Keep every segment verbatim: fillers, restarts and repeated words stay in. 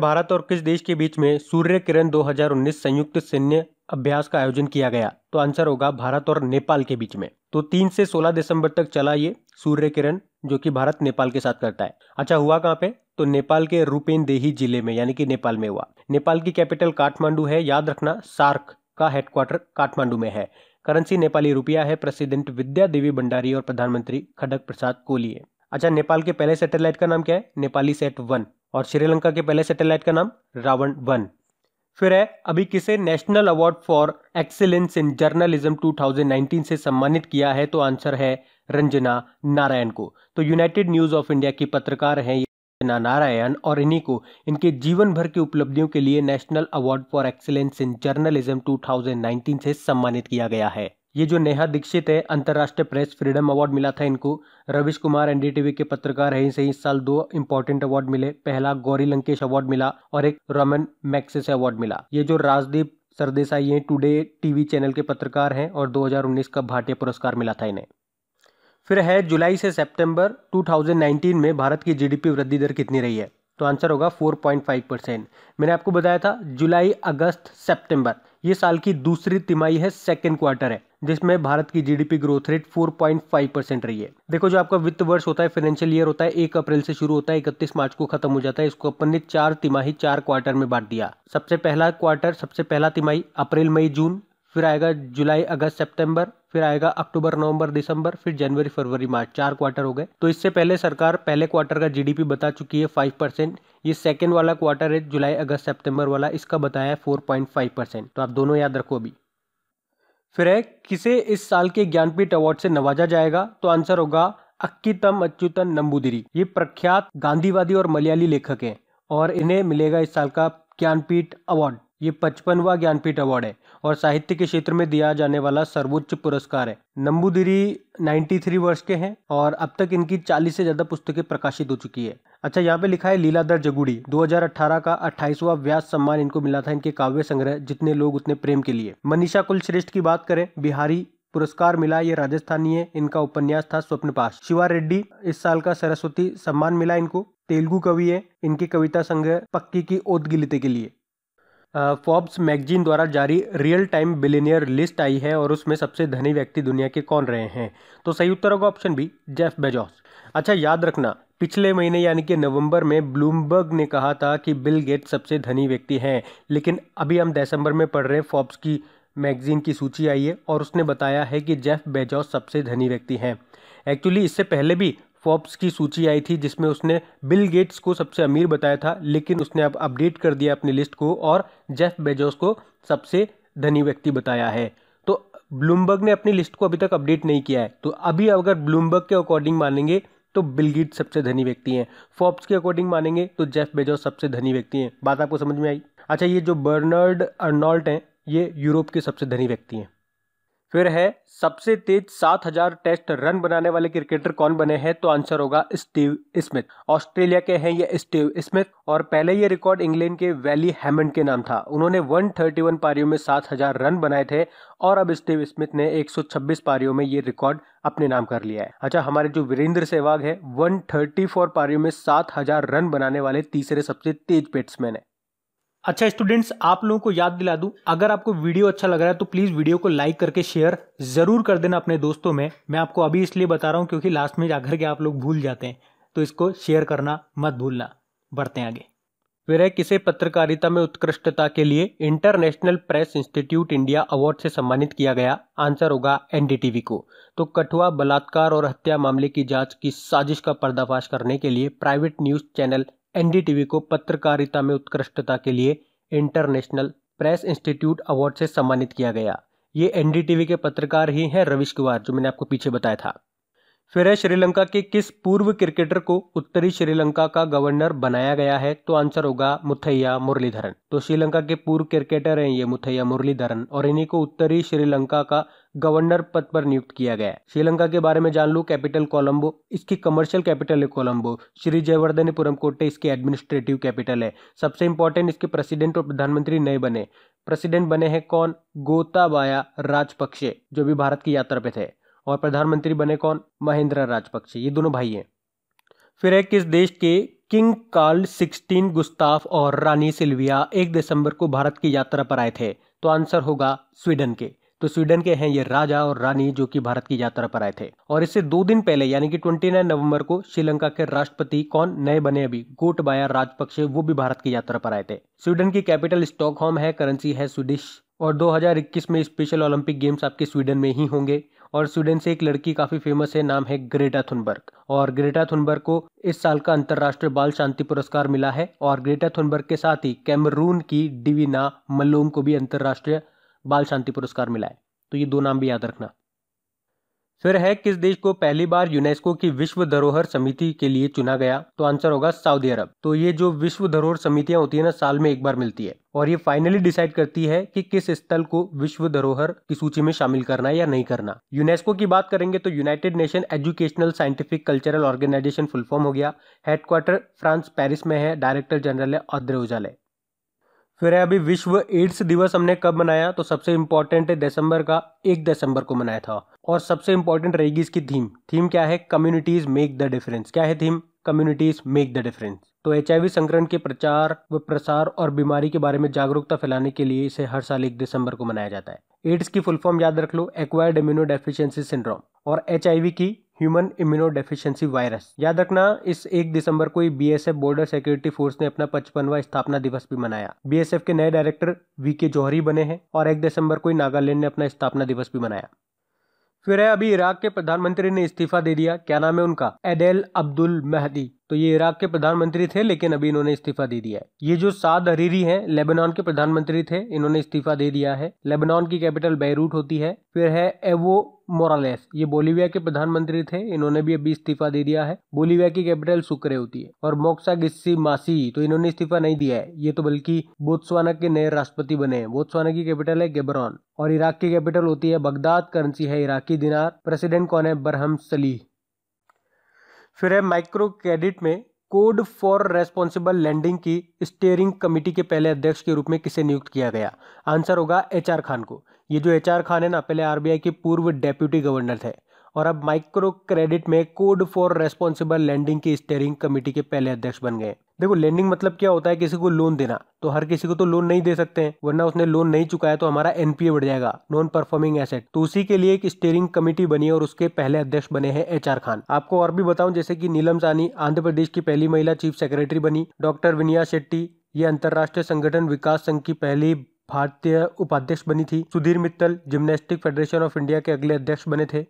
भारत और किस देश के बीच में सूर्य किरण दो हज़ार उन्नीस संयुक्त सैन्य अभ्यास का आयोजन किया गया? तो आंसर होगा भारत और नेपाल के बीच में। तो तीन से सोलह दिसंबर तक चला ये सूर्य किरण, जो कि भारत नेपाल के साथ करता है। अच्छा, हुआ कहाँ पे? तो नेपाल के रूपेन्देही जिले में, यानी कि नेपाल में हुआ। नेपाल की कैपिटल काठमांडू है, याद रखना। सार्क का हेडक्वार्टर काठमांडू में है। करेंसी नेपाली रुपया है। प्रेसिडेंट विद्या देवी भंडारी और प्रधानमंत्री खड्ग प्रसाद कोली है। अच्छा, नेपाल के पहले सैटेलाइट का नाम क्या है? Nepali set one. और श्रीलंका के पहले सैटेलाइट का नाम रावण वन। फिर है, अभी किसे national award for excellence in journalism दो हज़ार उन्नीस से सम्मानित किया है? तो आंसर है रंजना नारायण को। तो यूनाइटेड न्यूज ऑफ इंडिया की पत्रकार हैं रंजना नारायण, और इन्हीं को इनके जीवन भर की उपलब्धियों के लिए national award for excellence in journalism दो हज़ार उन्नीस से सम्मानित किया गया है। ये जो नेहा दीक्षित है, अंतर्राष्ट्रीय प्रेस फ्रीडम अवार्ड मिला था इनको। रविश कुमार एनडीटीवी के पत्रकार हैं, इसे इस साल दो इंपॉर्टेंट अवार्ड मिले। पहला गौरी लंकेश अवार्ड मिला और एक रोमन मैक्सेसे अवार्ड मिला। ये जो राजदीप सरदेसाई हैं, टुडे टीवी चैनल के पत्रकार हैं, और दो हज़ार उन्नीस का भाटिया पुरस्कार मिला था इन्हें। फिर है, जुलाई से सेप्टेम्बर दो हज़ार उन्नीस में भारत की जीडीपी वृद्धि दर कितनी रही है? तो आंसर होगा चार पॉइंट फाइव परसेंट। मैंने आपको बताया था जुलाई, अगस्त, सितंबर, ये साल की दूसरी तिमाही है, सेकेंड क्वार्टर है, जिसमें भारत की जीडीपी ग्रोथ रेट चार पॉइंट फाइव परसेंट रही है। देखो, जो आपका वित्त वर्ष होता है, फाइनेंशियल ईयर होता है, एक अप्रैल से शुरू होता है, इकतीस मार्च को खत्म हो जाता है। इसको अपन ने चार तिमाही, चार क्वार्टर में बांट दिया। सबसे पहला क्वार्टर, सबसे पहला तिमाही अप्रैल, मई, जून, फिर आएगा जुलाई, अगस्त, सितंबर, फिर आएगा अक्टूबर, नवंबर, दिसंबर, फिर जनवरी, फरवरी, मार्च। चार क्वार्टर हो गए। तो इससे पहले सरकार पहले क्वार्टर का जीडीपी बता चुकी है पाँच परसेंट। ये सेकंड वाला क्वार्टर है, जुलाई, अगस्त, सितंबर वाला, इसका बताया है चार पॉइंट फाइव परसेंट। तो आप दोनों याद रखो अभी। फिर है, किसे इस साल के ज्ञानपीठ अवार्ड से नवाजा जाएगा? तो आंसर होगा अक्कीतम अच्युतन नंबूदिरी। ये प्रख्यात गांधीवादी और मलयाली लेखक हैं, और इन्हें मिलेगा इस साल का ज्ञानपीठ अवार्ड। ये पचपनवा ज्ञानपीठ अवार्ड है और साहित्य के क्षेत्र में दिया जाने वाला सर्वोच्च पुरस्कार है। नंबूदिरी तिरानवे वर्ष के हैं और अब तक इनकी चालीस से ज्यादा पुस्तकें प्रकाशित हो चुकी है। अच्छा, यहाँ पे लिखा है लीलाधर जगुड़ी, दो हज़ार अठारह का अट्ठाईसवां व्यास सम्मान इनको मिला था इनके काव्य संग्रह जितने लोग उतने प्रेम के लिए। मनीषा कुलश्रेष्ठ की बात करें, बिहारी पुरस्कार मिला, ये राजस्थानी है, इनका उपन्यास था स्वप्नपाश। शिवा रेड्डी, इस साल का सरस्वती सम्मान मिला इनको, तेलुगु कवि है, इनकी कविता संग्रह पक्की की ओत गिलते के लिए। फोर्ब्स मैगजीन द्वारा जारी रियल टाइम बिलियनियर लिस्ट आई है, और उसमें सबसे धनी व्यक्ति दुनिया के कौन रहे हैं? तो सही उत्तर होगा ऑप्शन बी, जेफ बेजोस। अच्छा, याद रखना, पिछले महीने यानी कि नवंबर में ब्लूमबर्ग ने कहा था कि बिल गेट्स सबसे धनी व्यक्ति हैं, लेकिन अभी हम दिसंबर में पढ़ रहे हैं, फोर्ब्स की मैगजीन की सूची आई है और उसने बताया है कि जेफ बेजोस सबसे धनी व्यक्ति हैं। एक्चुअली इससे पहले भी फोर्ब्स की सूची आई थी जिसमें उसने बिल गेट्स को सबसे अमीर बताया था, लेकिन उसने अब अपडेट कर दिया अपनी लिस्ट को और जेफ बेजोस को सबसे धनी व्यक्ति बताया है। तो ब्लूमबर्ग ने अपनी लिस्ट को अभी तक अपडेट नहीं किया है, तो अभी अगर ब्लूमबर्ग के अकॉर्डिंग मानेंगे तो बिल गेट्स सबसे धनी व्यक्ति हैं, फोर्ब्स के अकॉर्डिंग मानेंगे तो जेफ बेजोस सबसे धनी व्यक्ति हैं। बात आपको समझ में आई? अच्छा, ये जो बर्नर्ड अर्नॉल्ट हैं, ये यूरोप के सबसे धनी व्यक्ति हैं। फिर है, सबसे तेज सात हज़ार टेस्ट रन बनाने वाले क्रिकेटर कौन बने हैं? तो आंसर होगा स्टीव स्मिथ। ऑस्ट्रेलिया के हैं ये स्टीव स्मिथ, और पहले ये रिकॉर्ड इंग्लैंड के वैली हैमंड के नाम था। उन्होंने एक सौ इकतीस पारियों में सात हज़ार रन बनाए थे, और अब स्टीव स्मिथ ने एक सौ छब्बीस पारियों में ये रिकॉर्ड अपने नाम कर लिया है। अच्छा, हमारे जो वीरेंद्र सहवाग है, एक सौ चौंतीस पारियों में सात हज़ार रन बनाने वाले तीसरे सबसे तेज बैट्समैन है। अच्छा स्टूडेंट्स, आप लोगों को याद दिला दूं, अगर आपको वीडियो अच्छा लग रहा है तो प्लीज़ वीडियो को लाइक करके शेयर ज़रूर कर देना अपने दोस्तों में। मैं आपको अभी इसलिए बता रहा हूं क्योंकि लास्ट में जाकर के आप लोग भूल जाते हैं, तो इसको शेयर करना मत भूलना। बढ़ते हैं आगे। फिर है, किसे पत्रकारिता में उत्कृष्टता के लिए International Press Institute India award से सम्मानित किया गया? आंसर होगा एनडीटीवी को। तो कठुआ बलात्कार और हत्या मामले की जाँच की साजिश का पर्दाफाश करने के लिए प्राइवेट न्यूज़ चैनल एनडीटीवी को पत्रकारिता में उत्कृष्टता के लिए इंटरनेशनल प्रेस इंस्टीट्यूट अवार्ड से सम्मानित किया गया। ये एनडीटीवी के पत्रकार ही हैं रविश कुमार, जो मैंने आपको पीछे बताया था। फिर है, श्रीलंका के किस पूर्व क्रिकेटर को उत्तरी श्रीलंका का गवर्नर बनाया गया है? तो आंसर होगा मुथैया मुरलीधरन। तो श्रीलंका के पूर्व क्रिकेटर हैं ये मुथैया मुरलीधरन, और इन्हीं को उत्तरी श्रीलंका का गवर्नर पद पर नियुक्त किया गया है। श्रीलंका के बारे में जान लो, कैपिटल कोलंबो, इसकी कमर्शियल कैपिटल है कोलंबो। श्री जयवर्धनेपुरम कोट्टे इसकी एडमिनिस्ट्रेटिव कैपिटल है। सबसे इंपॉर्टेंट, इसके प्रेसिडेंट और प्रधानमंत्री नए बने। प्रेसिडेंट बने हैं कौन? गोताबाया राजपक्षे, जो भी भारत की यात्रा पे थे, और प्रधानमंत्री बने कौन? महिंद्रा राजपक्षे। ये दोनों भाई हैं। फिर है, किस देश के किंग कार्ल सिक्सटीन, गुस्ताफ और रानी सिल्विया एक दिसंबर को भारत की यात्रा पर आए थे, तो आंसर होगा स्वीडन के। तो स्वीडन के हैं ये राजा और रानी जो कि भारत की यात्रा पर आए थे। और इससे दो दिन पहले यानी कि उनतीस नवंबर को श्रीलंका के राष्ट्रपति कौन नए बने अभी गोटबाया राजपक्षे, वो भी भारत की यात्रा पर आए थे। स्वीडन की कैपिटल स्टॉकहोम है, करेंसी है स्वीडिश। और दो हज़ार इक्कीस में स्पेशल ओलंपिक गेम्स आपके स्वीडन में ही होंगे। और स्वीडन से एक लड़की काफी फेमस है, नाम है ग्रेटा थुनबर्ग। और ग्रेटा थुनबर्ग को इस साल का अंतर्राष्ट्रीय बाल शांति पुरस्कार मिला है। और ग्रेटा थुनबर्ग के साथ ही कैमरून की डिविना मलोम को भी अंतर्राष्ट्रीय बाल शांति पुरस्कार मिला है। तो ये दो नाम भी याद रखना। फिर है किस देश को पहली बार यूनेस्को की विश्व धरोहर समिति के लिए चुना गया, तो आंसर होगा सऊदी अरब। तो ये जो विश्व धरोहर समितियां होती है ना, साल में एक बार मिलती है और ये फाइनली डिसाइड करती है कि किस स्थल को विश्व धरोहर की सूची में शामिल करना है या नहीं करना। यूनेस्को की बात करेंगे तो United Nation Educational Scientific Cultural Organization full form हो गया। हेडक्वार्टर फ्रांस पेरिस में है, डायरेक्टर जनरल है औद्रे उजाले। फिर है अभी विश्व एड्स दिवस हमने कब मनाया, तो सबसे इम्पोर्टेंट है दिसंबर का, एक दिसंबर को मनाया था। और सबसे इम्पोर्टेंट रहेगी इसकी थीम। थीम क्या है? Communities make the difference. क्या है theme? Communities make the difference. तो एचआईवी संक्रमण के प्रचार व प्रसार और बीमारी के बारे में जागरूकता फैलाने के लिए इसे हर साल एक दिसंबर को मनाया जाता है। एड्स की फुल फॉर्म याद रख लो, एक्वायर्ड इम्यूनो डेफिशिएंसी सिंड्रोम। और एचआईवी की ह्यूमन इम्यूनो डेफिशिएंसी वायरस। याद रखना इस एक दिसंबर को बीएसएफ बॉर्डर सिक्योरिटी फोर्स ने अपना पचपनवां स्थापना दिवस भी मनाया। बीएसएफ के नए डायरेक्टर वीके जौहरी बने हैं। और एक दिसंबर को नागालैंड ने अपना स्थापना दिवस भी मनाया। फिर है अभी इराक के प्रधानमंत्री ने इस्तीफा दे दिया। क्या नाम है उनका? एडेल अब्दुल महदी। तो ये इराक के प्रधानमंत्री थे लेकिन अभी इन्होंने इस्तीफा दे दिया है। ये जो साद हरीरी हैं लेबनान के प्रधानमंत्री थे, इन्होंने इस्तीफा दे दिया है। लेबनान की कैपिटल बेरूत होती है। फिर है एवो मोरालेस, ये बोलीविया के प्रधानमंत्री थे, इन्होंने भी अभी इस्तीफा दे दिया है। बोलीविया की कैपिटल सुक्रे होती है। और मोक्सा गिस्सी मासी, तो इन्होंने इस्तीफा नहीं दिया है, ये तो बल्कि बोत्सवाना के नए राष्ट्रपति बने हैं। बोत्सवाना की कैपिटल है गेबरॉन। और इराक की कैपिटल होती है बगदाद, करेंसी है इराकी दिनार। प्रेसिडेंट कौन है? बरहम सलीह। फिर है माइक्रो क्रेडिट में कोड फॉर रेस्पॉन्सिबल लैंडिंग की स्टीयरिंग कमेटी के पहले अध्यक्ष के रूप में किसे नियुक्त किया गया? आंसर होगा एचआर खान को। ये जो एचआर खान है ना, पहले आरबीआई के पूर्व डेप्यूटी गवर्नर थे और अब माइक्रो क्रेडिट में कोड फॉर रेस्पॉन्सिबल लैंडिंग की स्टीयरिंग कमेटी के पहले अध्यक्ष बन गए। देखो लैंडिंग मतलब क्या होता है? किसी को लोन देना। तो हर किसी को तो लोन नहीं दे सकते हैं, वरना उसने लोन नहीं चुकाया तो हमारा एनपीए बढ़ जाएगा, नॉन परफॉर्मिंग एसेट। तो उसी के लिए एक स्टीयरिंग कमेटी बनी है और उसके पहले अध्यक्ष बने हैं एचआर खान। आपको और भी बताऊं, जैसे कि नीलम साहनी आंध्र प्रदेश की पहली महिला चीफ सेक्रेटरी बनी। डॉक्टर विनया शेट्टी, ये अंतर्राष्ट्रीय संगठन विकास संघ की पहली भारतीय उपाध्यक्ष बनी थी। Sudhir Mittal gymnastic federation of India के अगले अध्यक्ष बने थे।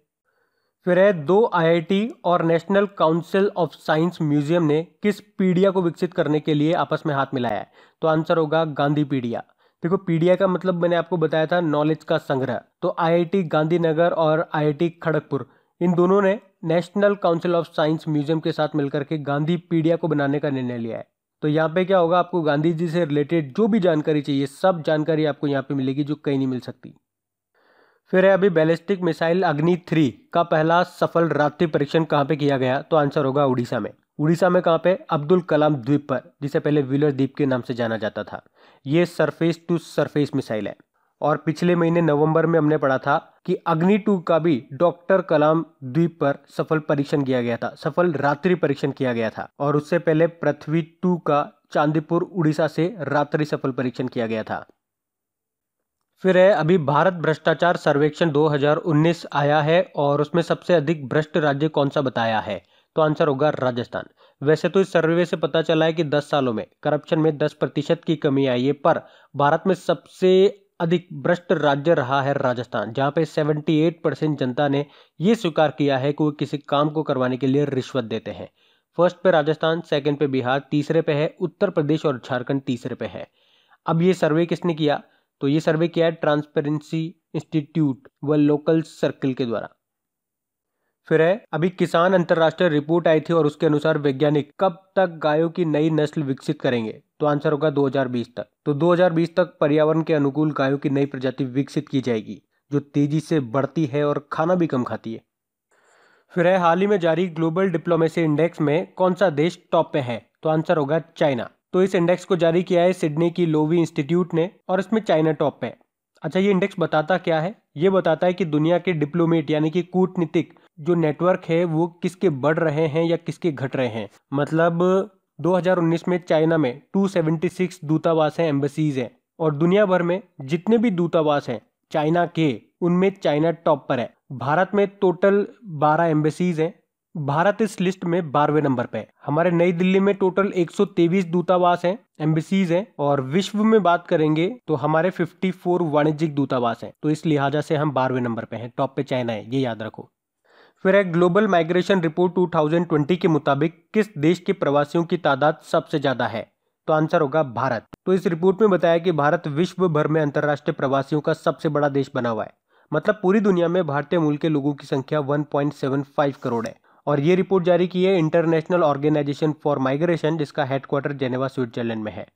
फिर है दो आईआईटी और national council of science museum ने किस पीडिया को विकसित करने के लिए आपस में हाथ मिलाया है, तो आंसर होगा गांधी पीडिया। देखो पीडिया का मतलब मैंने आपको बताया था नॉलेज का संग्रह। तो आईआईटी गांधीनगर और आईआईटी खड़गपुर, इन दोनों ने national council of science museum के साथ मिलकर के गांधी पीडिया को बनाने का निर्णय लिया है। तो यहाँ पे क्या होगा, आपको गांधी जी से रिलेटेड जो भी जानकारी चाहिए सब जानकारी आपको यहाँ पे मिलेगी, जो कहीं नहीं मिल सकती। फिर है अभी बैलिस्टिक मिसाइल अग्नि थ्री का पहला सफल रात्रि परीक्षण कहाँ पे किया गया, तो आंसर होगा उड़ीसा में। उड़ीसा में कहाँ पे? अब्दुल कलाम द्वीप पर, जिसे पहले व्हीलर द्वीप के नाम से जाना जाता था। ये सरफेस टू सरफेस मिसाइल है। और पिछले महीने नवंबर में हमने पढ़ा था कि अग्नि टू का भी डॉक्टर कलाम द्वीप पर सफल परीक्षण किया गया था, सफल रात्रि परीक्षण किया गया था। और उससे पहले पृथ्वी टू का चांदीपुर उड़ीसा से रात्रि सफल परीक्षण किया गया था। फिर है अभी भारत भ्रष्टाचार सर्वेक्षण दो हज़ार उन्नीस आया है और उसमें सबसे अधिक भ्रष्ट राज्य कौन सा बताया है, तो आंसर होगा राजस्थान। वैसे तो इस सर्वे से पता चला है कि दस सालों में करप्शन में दस प्रतिशत की कमी आई है, पर भारत में सबसे अधिक भ्रष्ट राज्य रहा है राजस्थान, जहां पे अठहत्तर परसेंट जनता ने यह स्वीकार किया है कि वो किसी काम को करवाने के लिए रिश्वत देते हैं। फर्स्ट पे राजस्थान, सेकेंड पे बिहार, तीसरे पे है उत्तर प्रदेश और झारखंड तीसरे पे है। अब ये सर्वे किसने किया, तो ये सर्वे किया है ट्रांसपेरेंसी इंस्टीट्यूट व लोकल सर्कल के द्वारा। फिर है अभी किसान अंतरराष्ट्रीय रिपोर्ट आई थी और उसके अनुसार वैज्ञानिक कब तक गायों की नई नस्ल विकसित करेंगे, तो आंसर होगा दो हज़ार बीस तक। तो दो हज़ार बीस तक पर्यावरण के अनुकूल गायों की नई प्रजाति विकसित की जाएगी, जो तेजी से बढ़ती है और खाना भी कम खाती है। फिर है हाल ही में जारी ग्लोबल डिप्लोमेसी इंडेक्स में कौन सा देश टॉप पे है, तो आंसर होगा चाइना। तो इस इंडेक्स को जारी किया है सिडनी की लोवी इंस्टीट्यूट ने और इसमें चाइना टॉप पे है। अच्छा, ये इंडेक्स बताता क्या है? ये बताता है कि दुनिया के डिप्लोमेट यानी कि कूटनीतिक जो नेटवर्क है वो किसके बढ़ रहे हैं या किसके घट रहे हैं। मतलब दो हज़ार उन्नीस में चाइना में दो सौ छिहत्तर दूतावास हैं, एम्बेसीज हैं, और दुनिया भर में जितने भी दूतावास हैं चाइना के, उनमें चाइना टॉप पर है। भारत में टोटल बारह एम्बेसीज हैं, भारत इस लिस्ट में बारहवें नंबर पे है। हमारे नई दिल्ली में टोटल एक सौ तेईस दूतावास हैं, एम्बेसीज हैं, और विश्व में बात करेंगे तो हमारे चौवन वाणिज्यिक दूतावास हैं, तो इस लिहाजा से हम बारहवें नंबर पे हैं, टॉप पे चाइना है, ये याद रखो। फिर एक ग्लोबल माइग्रेशन रिपोर्ट दो हज़ार बीस के मुताबिक किस देश के प्रवासियों की तादाद सबसे ज्यादा है, तो आंसर होगा भारत। तो इस रिपोर्ट में बताया कि भारत विश्व भर में अंतर्राष्ट्रीय प्रवासियों का सबसे बड़ा देश बना हुआ है, मतलब पूरी दुनिया में भारतीय मूल के लोगों की संख्या एक पॉइंट सात पाँच करोड़ है। और ये रिपोर्ट जारी की है इंटरनेशनल ऑर्गेनाइजेशन फॉर माइग्रेशन, जिसका हेडक्वार्टर जेनेवा स्विट्जरलैंड में है।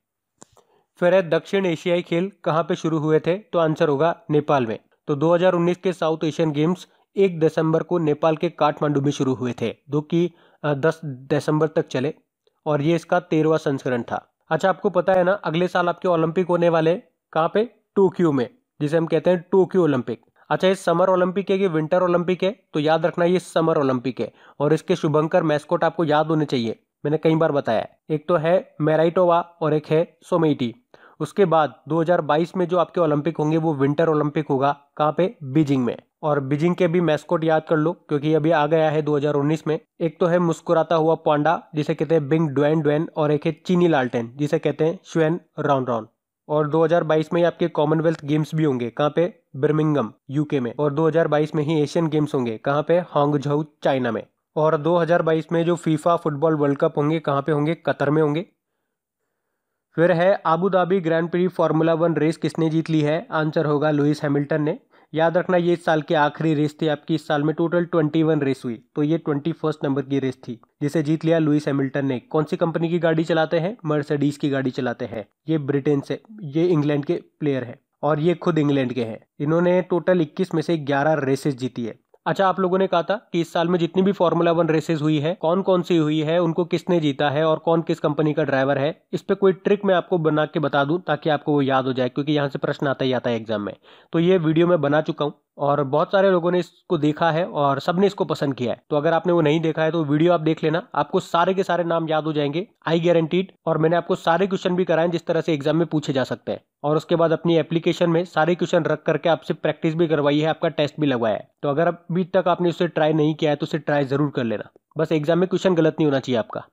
फिर है दक्षिण एशियाई खेल कहाँ पे शुरू हुए थे, तो आंसर होगा नेपाल में। तो दो हज़ार उन्नीस के साउथ एशियन गेम्स एक दिसंबर को नेपाल के काठमांडू में शुरू हुए थे, जो कि दस दिसंबर तक चले, और ये इसका तेरहवां संस्करण था। अच्छा, आपको पता है ना अगले साल आपके ओलंपिक होने वाले कहाँ पे, टोक्यो में, जिसे हम कहते हैं टोक्यो ओलंपिक। अच्छा, ये समर ओलंपिक है कि विंटर ओलंपिक है, तो याद रखना ये समर ओलंपिक है, और इसके शुभंकर मैस्कोट आपको याद होने चाहिए, मैंने कई बार बताया, एक तो है मैराइटोवा और एक है सोमेटी। उसके बाद दो हज़ार बाईस में जो आपके ओलंपिक होंगे वो विंटर ओलंपिक होगा, कहाँ पे, बीजिंग में, और बीजिंग के भी मैस्कोट याद कर लो क्योंकि अभी आ गया है दो हज़ार उन्नीस में। एक तो है मुस्कुराता हुआ पांडा जिसे कहते हैं बिंग ड्वेन ड्वेन, और एक है चीनी लालटेन जिसे कहते हैं श्वेन रॉन रॉन। और दो हज़ार बाईस में आपके कॉमनवेल्थ गेम्स भी होंगे, कहाँ पे, बर्मिंघम यूके में, और दो हज़ार बाईस में ही एशियन गेम्स होंगे, कहाँ पे, हांगझोउ चाइना में, और दो हज़ार बाईस में जो फीफा फुटबॉल वर्ल्ड कप होंगे कहाँ पे होंगे, कतर में होंगे। फिर है Abu Dhabi grand Prix Formula One race किसने जीत ली है, आंसर होगा लुइस हैमिल्टन ने। याद रखना ये इस साल की आखिरी रेस थी आपकी, इस साल में टोटल इक्कीस रेस हुई, तो ये ट्वेंटी फर्स्ट नंबर की रेस थी जिसे जीत लिया लुइस हैमिल्टन ने। कौन सी कंपनी की गाड़ी चलाते हैं, मर्सिडीज की गाड़ी चलाते हैं, ये ब्रिटेन से, ये इंग्लैंड के प्लेयर है और ये खुद इंग्लैंड के हैं। इन्होंने टोटल इक्कीस में से ग्यारह रेसेस जीती है। अच्छा, आप लोगों ने कहा था कि इस साल में जितनी भी फार्मूला वन रेसेस हुई है, कौन कौन सी हुई है, उनको किसने जीता है और कौन किस कंपनी का ड्राइवर है, इस पे कोई ट्रिक मैं आपको बना के बता दूं ताकि आपको वो याद हो जाए, क्योंकि यहाँ से प्रश्न आता ही आता है एग्जाम में। तो ये वीडियो मैं बना चुका हूँ और बहुत सारे लोगों ने इसको देखा है और सबने इसको पसंद किया है, तो अगर आपने वो नहीं देखा है तो वीडियो आप देख लेना, आपको सारे के सारे नाम याद हो जाएंगे, आई गारंटीड। और मैंने आपको सारे क्वेश्चन भी कराए जिस तरह से एग्जाम में पूछे जा सकते हैं, और उसके बाद अपनी एप्लीकेशन में सारे क्वेश्चन रख करके आपसे प्रैक्टिस भी करवाई है, आपका टेस्ट भी लगवाया है, तो अगर अभी तक आपने उसे ट्राई नहीं किया है तो उसे ट्राई जरूर कर लेना, बस एग्जाम में क्वेश्चन गलत नहीं होना चाहिए आपका।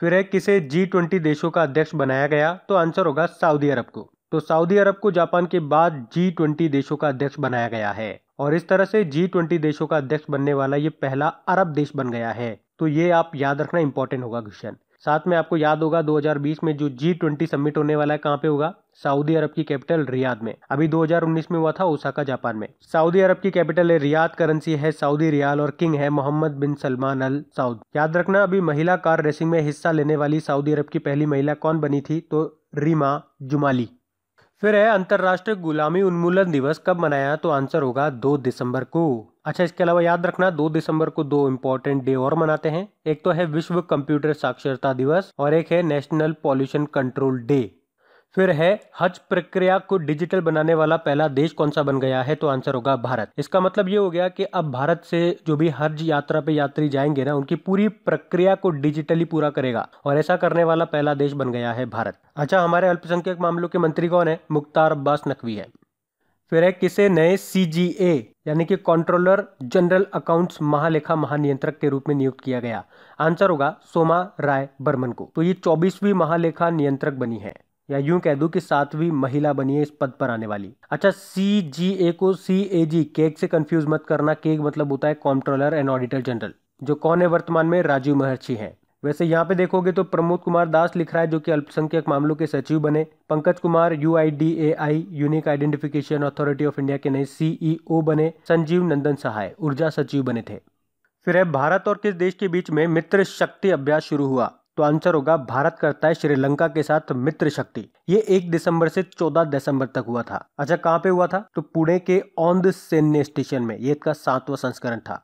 फिर है किसे जी ट्वेंटी देशों का अध्यक्ष बनाया गया, तो आंसर होगा सऊदी अरब को। तो सऊदी अरब को जापान के बाद जी ट्वेंटी देशों का अध्यक्ष बनाया गया है, और इस तरह से जी ट्वेंटी देशों का अध्यक्ष बनने वाला ये पहला अरब देश बन गया है, तो ये आप याद रखना इंपॉर्टेंट होगा क्वेश्चन। साथ में आपको याद होगा दो हज़ार बीस में जो जी ट्वेंटी समिट होने वाला है कहाँ पे होगा, सऊदी अरब की कैपिटल रियाद में। अभी दो हज़ार उन्नीस में हुआ था ओसाका जापान में। सऊदी अरब की कैपिटल है रियाद, करेंसी है सऊदी रियाल, और किंग है मोहम्मद बिन सलमान अल सऊद। याद रखना अभी महिला कार रेसिंग में हिस्सा लेने वाली सऊदी अरब की पहली महिला कौन बनी थी, तो रीमा जुमाली। फिर है अंतर्राष्ट्रीय गुलामी उन्मूलन दिवस कब मनाया, तो आंसर होगा दो दिसंबर को। अच्छा, इसके अलावा याद रखना दो दिसंबर को दो इम्पोर्टेंट डे और मनाते हैं, एक तो है विश्व कंप्यूटर साक्षरता दिवस और एक है नेशनल पॉल्यूशन कंट्रोल डे। फिर है हज प्रक्रिया को डिजिटल बनाने वाला पहला देश कौन सा बन गया है, तो आंसर होगा भारत। इसका मतलब ये हो गया कि अब भारत से जो भी हज यात्रा पे यात्री जाएंगे ना, उनकी पूरी प्रक्रिया को डिजिटली पूरा करेगा, और ऐसा करने वाला पहला देश बन गया है भारत। अच्छा, हमारे अल्पसंख्यक मामलों के मंत्री कौन है, मुख्तार अब्बास नकवी है। फिर है किसे नए सी जी ए यानी कि कंट्रोलर जनरल अकाउंट्स महालेखा महानियंत्रक के रूप में नियुक्त किया गया, आंसर होगा सोमा राय बर्मन को। तो ये चौबीसवीं महालेखा नियंत्रक बनी है, या यूं कह दूं कि सातवीं महिला बनी है इस पद पर आने वाली। अच्छा, सी जी ए को सी ए जी केक से कंफ्यूज मत करना, केक मतलब होता है कंट्रोलर एंड ऑडिटर जनरल, जो कौन है वर्तमान में, राजीव महर्षि हैं। वैसे यहाँ पे देखोगे तो प्रमोद कुमार दास लिख रहा है जो कि अल्पसंख्यक मामलों के सचिव बने, Pankaj Kumar U I D A I unique identification authority of India के नए सीईओ बने, संजीव नंदन सहाय ऊर्जा सचिव बने थे। फिर है भारत और किस देश के बीच में मित्र शक्ति अभ्यास शुरू हुआ, तो आंसर होगा भारत करता है श्रीलंका के साथ मित्र शक्ति। ये एक दिसंबर से चौदह दिसंबर तक हुआ था। अच्छा, कहाँ पे हुआ था, तो पुणे के औंध सैन्य स्टेशन में, ये इसका सातवां संस्करण था।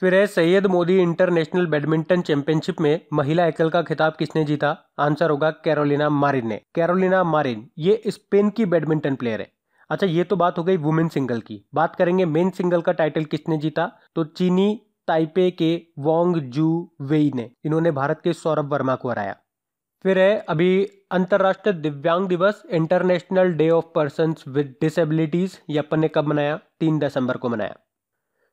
फिर है Syed Modi international badminton championship में महिला एकल का खिताब किसने जीता, आंसर होगा कैरोलिना मारिन ने। कैरोलिना मारिन ये स्पेन की बैडमिंटन प्लेयर है। अच्छा, ये तो बात हो गई वुमेन सिंगल की, बात करेंगे मेन सिंगल का टाइटल किसने जीता, तो चीनी ताइपे के वोंग जू वेई ने, इन्होंने भारत के सौरभ वर्मा को हराया। फिर है अभी अंतर्राष्ट्रीय दिव्यांग दिवस, international day of persons with disabilities, ये अपन ने कब मनाया? तीन दिसंबर को मनाया।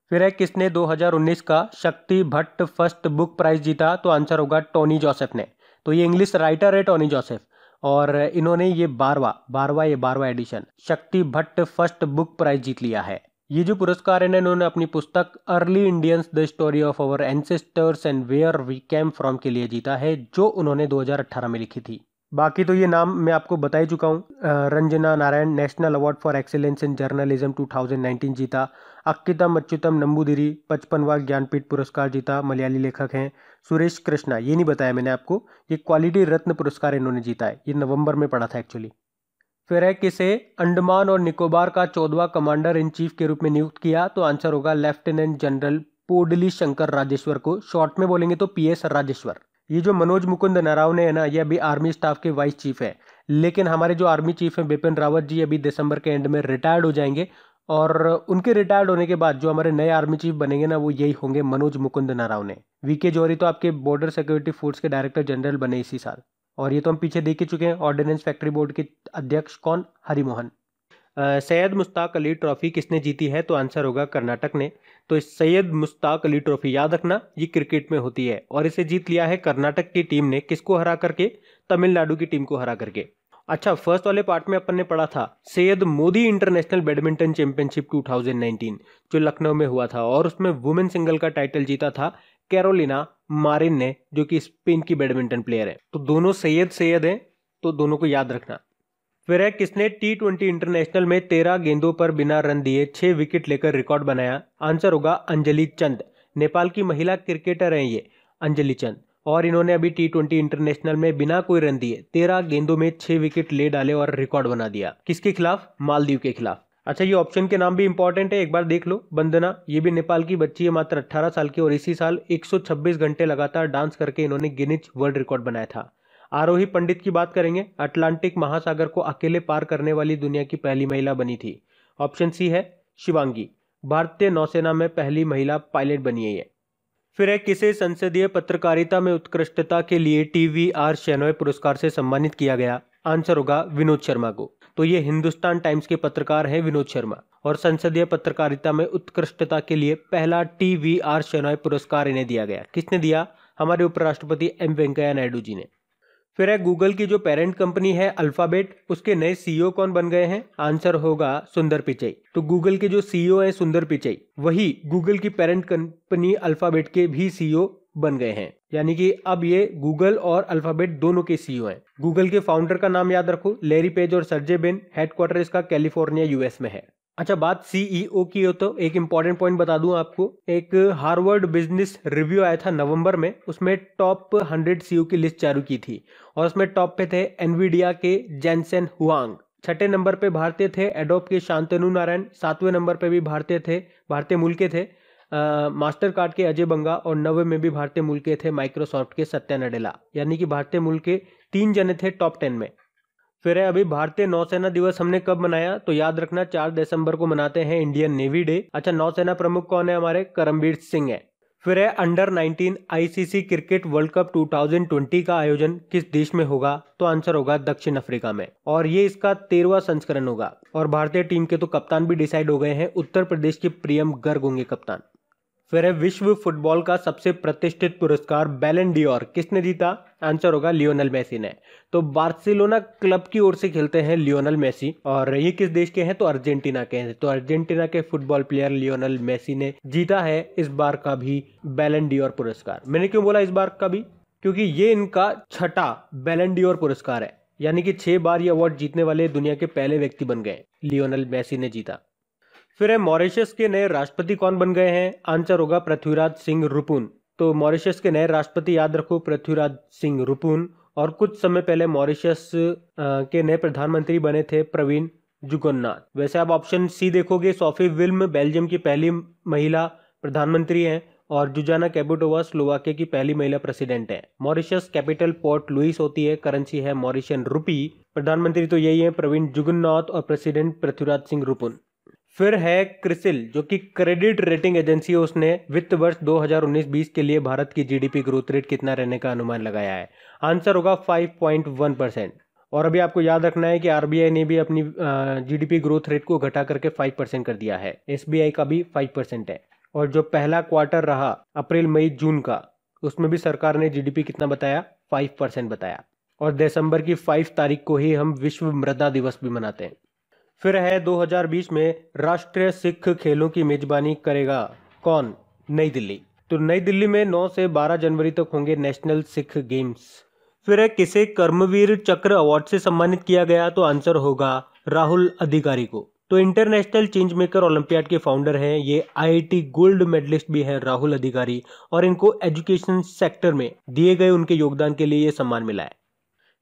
फिर है किसने दो हज़ार उन्नीस का शक्ति भट्ट फर्स्ट बुक प्राइज जीता, तो आंसर होगा टोनी जोसेफ ने। तो ये इंग्लिश राइटर है टोनी जोसेफ, और इन्होंने ये बारवा बारवा ये बारवा edition Shakti Bhatt first book prize जीत लिया है। ये जो पुरस्कार है ना, इन्होंने अपनी पुस्तक early Indians the story of our ancestors and where we came from के लिए जीता है, जो उन्होंने दो हज़ार अठारह में लिखी थी। बाकी तो ये नाम मैं आपको बता ही चुका हूँ। Ranjana Narayan national award for excellence in journalism दो हज़ार उन्नीस जीता। अक्किता मच्युतम नंबूदिरी पचपनवा ज्ञानपीठ पुरस्कार जीता, मलयाली लेखक हैं। सुरेश कृष्णा, ये नहीं बताया मैंने आपको, ये क्वालिटी रत्न पुरस्कार इन्होंने जीता है, ये नवंबर में पढ़ा था एक्चुअली। फिर है किसे अंडमान और निकोबार का चौदवा कमांडर इन चीफ के रूप में नियुक्त किया, तो आंसर होगा लेफ्टिनेंट जनरल पोडली शंकर राजेश्वर को, शॉर्ट में बोलेंगे तो पी एस राजेश्वर। ये जो मनोज मुकुंद नराव ने है ना, ये अभी आर्मी स्टाफ के वाइस चीफ है, लेकिन हमारे जो आर्मी चीफ हैं बिपिन रावत जी, अभी दिसंबर के एंड में रिटायर्ड हो जाएंगे, और उनके रिटायर्ड होने के बाद जो हमारे नए आर्मी चीफ बनेंगे ना, वो यही होंगे मनोज मुकुंद नराव ने। वीके जौहरी तो आपके बॉर्डर सिक्योरिटी फोर्स के डायरेक्टर जनरल बने इसी साल, और ये तो हम पीछे देख ही चुके हैं। ऑर्डिनेंस फैक्ट्री बोर्ड के अध्यक्ष कौन? हरिमोहन। सैयद मुश्ताक अली ट्रॉफी किसने जीती है, तो आंसर होगा कर्नाटक ने। तो इस सैयद मुश्ताक अली ट्रॉफी, याद रखना ये क्रिकेट में होती है, और इसे जीत लिया है कर्नाटक की टीम ने। किसको हरा करके? तमिलनाडु की टीम को हरा करके। अच्छा, फर्स्ट वाले पार्ट में अपन ने पढ़ा था Syed Modi international badminton Championship दो हज़ार उन्नीस, जो लखनऊ में हुआ था, और उसमें वुमेन सिंगल का टाइटल जीता था कैरोलिना मारिन ने, जो कि स्पेन की बैडमिंटन प्लेयर है। तो दोनों सैयद सैयद हैं, तो दोनों को याद रखना। फिर है किसने टी ट्वेंटी इंटरनेशनल में तेरह गेंदों पर बिना रन दिए छह विकेट लेकर रिकॉर्ड बनाया? आंसर होगा अंजलि चंद। नेपाल की महिला क्रिकेटर हैं ये अंजलि चंद, और इन्होंने अभी टी ट्वेंटी इंटरनेशनल में बिना कोई रन दिए तेरह गेंदों में छह विकेट ले डाले और रिकॉर्ड बना दिया। किसके खिलाफ? मालदीव के खिलाफ। अच्छा, ये ऑप्शन के नाम भी इंपॉर्टेंट है, एक बार देख लो। बंदना, ये भी नेपाल की बच्ची है, मात्र अट्ठारह साल की, और इसी साल एक सौ छब्बीस घंटे लगातार डांस करके इन्होंने गिनीज वर्ल्ड रिकॉर्ड बनाया था। आरोही पंडित की बात करेंगे, अटलांटिक महासागर को अकेले पार करने वाली दुनिया की पहली महिला बनी थी। ऑप्शन सी है शिवांगी, भारतीय नौसेना में पहली महिला पायलट बनी है ये। फिर है किसे संसदीय पत्रकारिता में उत्कृष्टता के लिए टी वी आर शेनॉय पुरस्कार से सम्मानित किया गया? आंसर होगा विनोद शर्मा को। तो ये हिंदुस्तान टाइम्स के पत्रकार हैं विनोद शर्मा, और संसदीय पत्रकारिता में उत्कृष्टता के लिए पहला टी वी आर शेनॉय पुरस्कार इन्हें दिया गया। किसने दिया? हमारे उपराष्ट्रपति एम वेंकैया नायडू जी ने। फिर है गूगल की जो पेरेंट कंपनी है अल्फाबेट, उसके नए सीईओ कौन बन गए हैं? आंसर होगा सुंदर पिचाई। तो गूगल के जो सीईओ हैं सुंदर पिचाई, वही गूगल की पेरेंट कंपनी अल्फाबेट के भी सीईओ बन गए हैं, यानी कि अब ये गूगल और अल्फाबेट दोनों के सीईओ हैं। गूगल के फाउंडर का नाम याद रखो, लैरी पेज और सर्जे बेन। हेडक्वार्टर इसका कैलिफोर्निया यूएस में है। अच्छा, बात सीईओ की हो तो एक इम्पॉर्टेंट पॉइंट बता दूं आपको। एक हार्वर्ड बिजनेस रिव्यू आया था नवंबर में, उसमें टॉप हंड्रेड सीईओ की लिस्ट चालू की थी, और उसमें टॉप पे थे एनवीडिया के जेनसेन हुआंग, छठे नंबर पे भारतीय थे एडोब के शांतनु नारायण, सातवें नंबर पे भी भारतीय थे, भारतीय मूल के थे मास्टर कार्ड के अजय बंगा, और नवे में भी भारतीय मूल के थे माइक्रोसॉफ्ट के सत्या नडेला। यानी कि भारतीय मूल के तीन जने थे टॉप टेन में। फिर है अभी भारतीय नौसेना दिवस हमने कब मनाया, तो याद रखना चार दिसंबर को मनाते हैं इंडियन नेवी डे। अच्छा, नौसेना प्रमुख कौन है? हमारे करमबीर सिंह है। फिर है under nineteen ICC cricket world cup दो हज़ार बीस का आयोजन किस देश में होगा, तो आंसर होगा दक्षिण अफ्रीका में, और ये इसका तेरहवां संस्करण होगा। और भारतीय टीम के तो कप्तान भी डिसाइड हो गए हैं, उत्तर प्रदेश के प्रियम गर्ग होंगे कप्तान। फिर है विश्व फुटबॉल का सबसे प्रतिष्ठित पुरस्कार बैलन डियोर किसने जीता? आंसर होगा लियोनल मेसी ने। तो बार्सिलोना क्लब की ओर से खेलते हैं लियोनल मेसी, और ये किस देश के हैं? तो अर्जेंटीना के हैं। तो अर्जेंटीना के फुटबॉल प्लेयर लियोनल मेसी ने जीता है इस बार का भी बैलन डियोर पुरस्कार। मैंने क्यों बोला इस बार का भी? क्योंकि ये इनका छठा बैलन डियोर पुरस्कार है, यानी कि छह बार ये अवार्ड जीतने वाले दुनिया के पहले व्यक्ति बन गए, लियोनल मेसी ने जीता। फिर है मॉरिशस के नए राष्ट्रपति कौन बन गए हैं? आंसर होगा पृथ्वीराज सिंह रुपुन। तो मॉरिशस के नए राष्ट्रपति याद रखो पृथ्वीराज सिंह रुपुन, और कुछ समय पहले मॉरिशस के नए प्रधानमंत्री बने थे प्रवीण जुगन्नाथ। वैसे आप ऑप्शन सी देखोगे, सोफी विल्म बेल्जियम की पहली महिला प्रधानमंत्री हैं, और जुजाना कैबुटोवा स्लोवाकिया की पहली महिला प्रेसिडेंट है। मॉरिशस कैपिटल पोर्ट लुइस होती है, करेंसी है मॉरिशियन रूपी। प्रधानमंत्री तो यही है प्रवीण जुगन्नाथ, और प्रेसिडेंट पृथ्वीराज सिंह रुपुन। फिर है क्रिसिल जो कि क्रेडिट रेटिंग एजेंसी है, उसने वित्त वर्ष दो हज़ार उन्नीस बीस के लिए भारत की जीडीपी ग्रोथ रेट कितना रहने का अनुमान लगाया है। आंसर होगा पाँच पॉइंट एक परसेंट। और अभी आपको याद रखना है कि आरबीआई ने भी अपनी जीडीपी ग्रोथ रेट को घटा करके पाँच परसेंट कर दिया है। एसबीआई का भी पाँच परसेंट है। और जो पहला क्वार्टर रहा अप्रैल मई जून का, उसमें भी सरकार ने जीडीपी कितना बताया, पाँच परसेंट बताया। और दिसंबर की पाँच तारीख को ही हम विश्व मृदा दिवस भी मनाते हैं। फिर है दो हज़ार बीस में राष्ट्रीय सिख खेलों की मेजबानी करेगा कौन, नई दिल्ली। तो नई दिल्ली में नौ से बारह जनवरी तक होंगे नेशनल सिख गेम्स। फिर है किसे कर्मवीर चक्र अवार्ड से सम्मानित किया गया, तो आंसर होगा राहुल अधिकारी को। तो इंटरनेशनल चेंज मेकर ओलंपियाड के फाउंडर हैं ये, आईआईटी गोल्ड मेडलिस्ट भी हैं राहुल अधिकारी, और इनको एजुकेशन सेक्टर में दिए गए उनके योगदान के लिए ये सम्मान मिला है।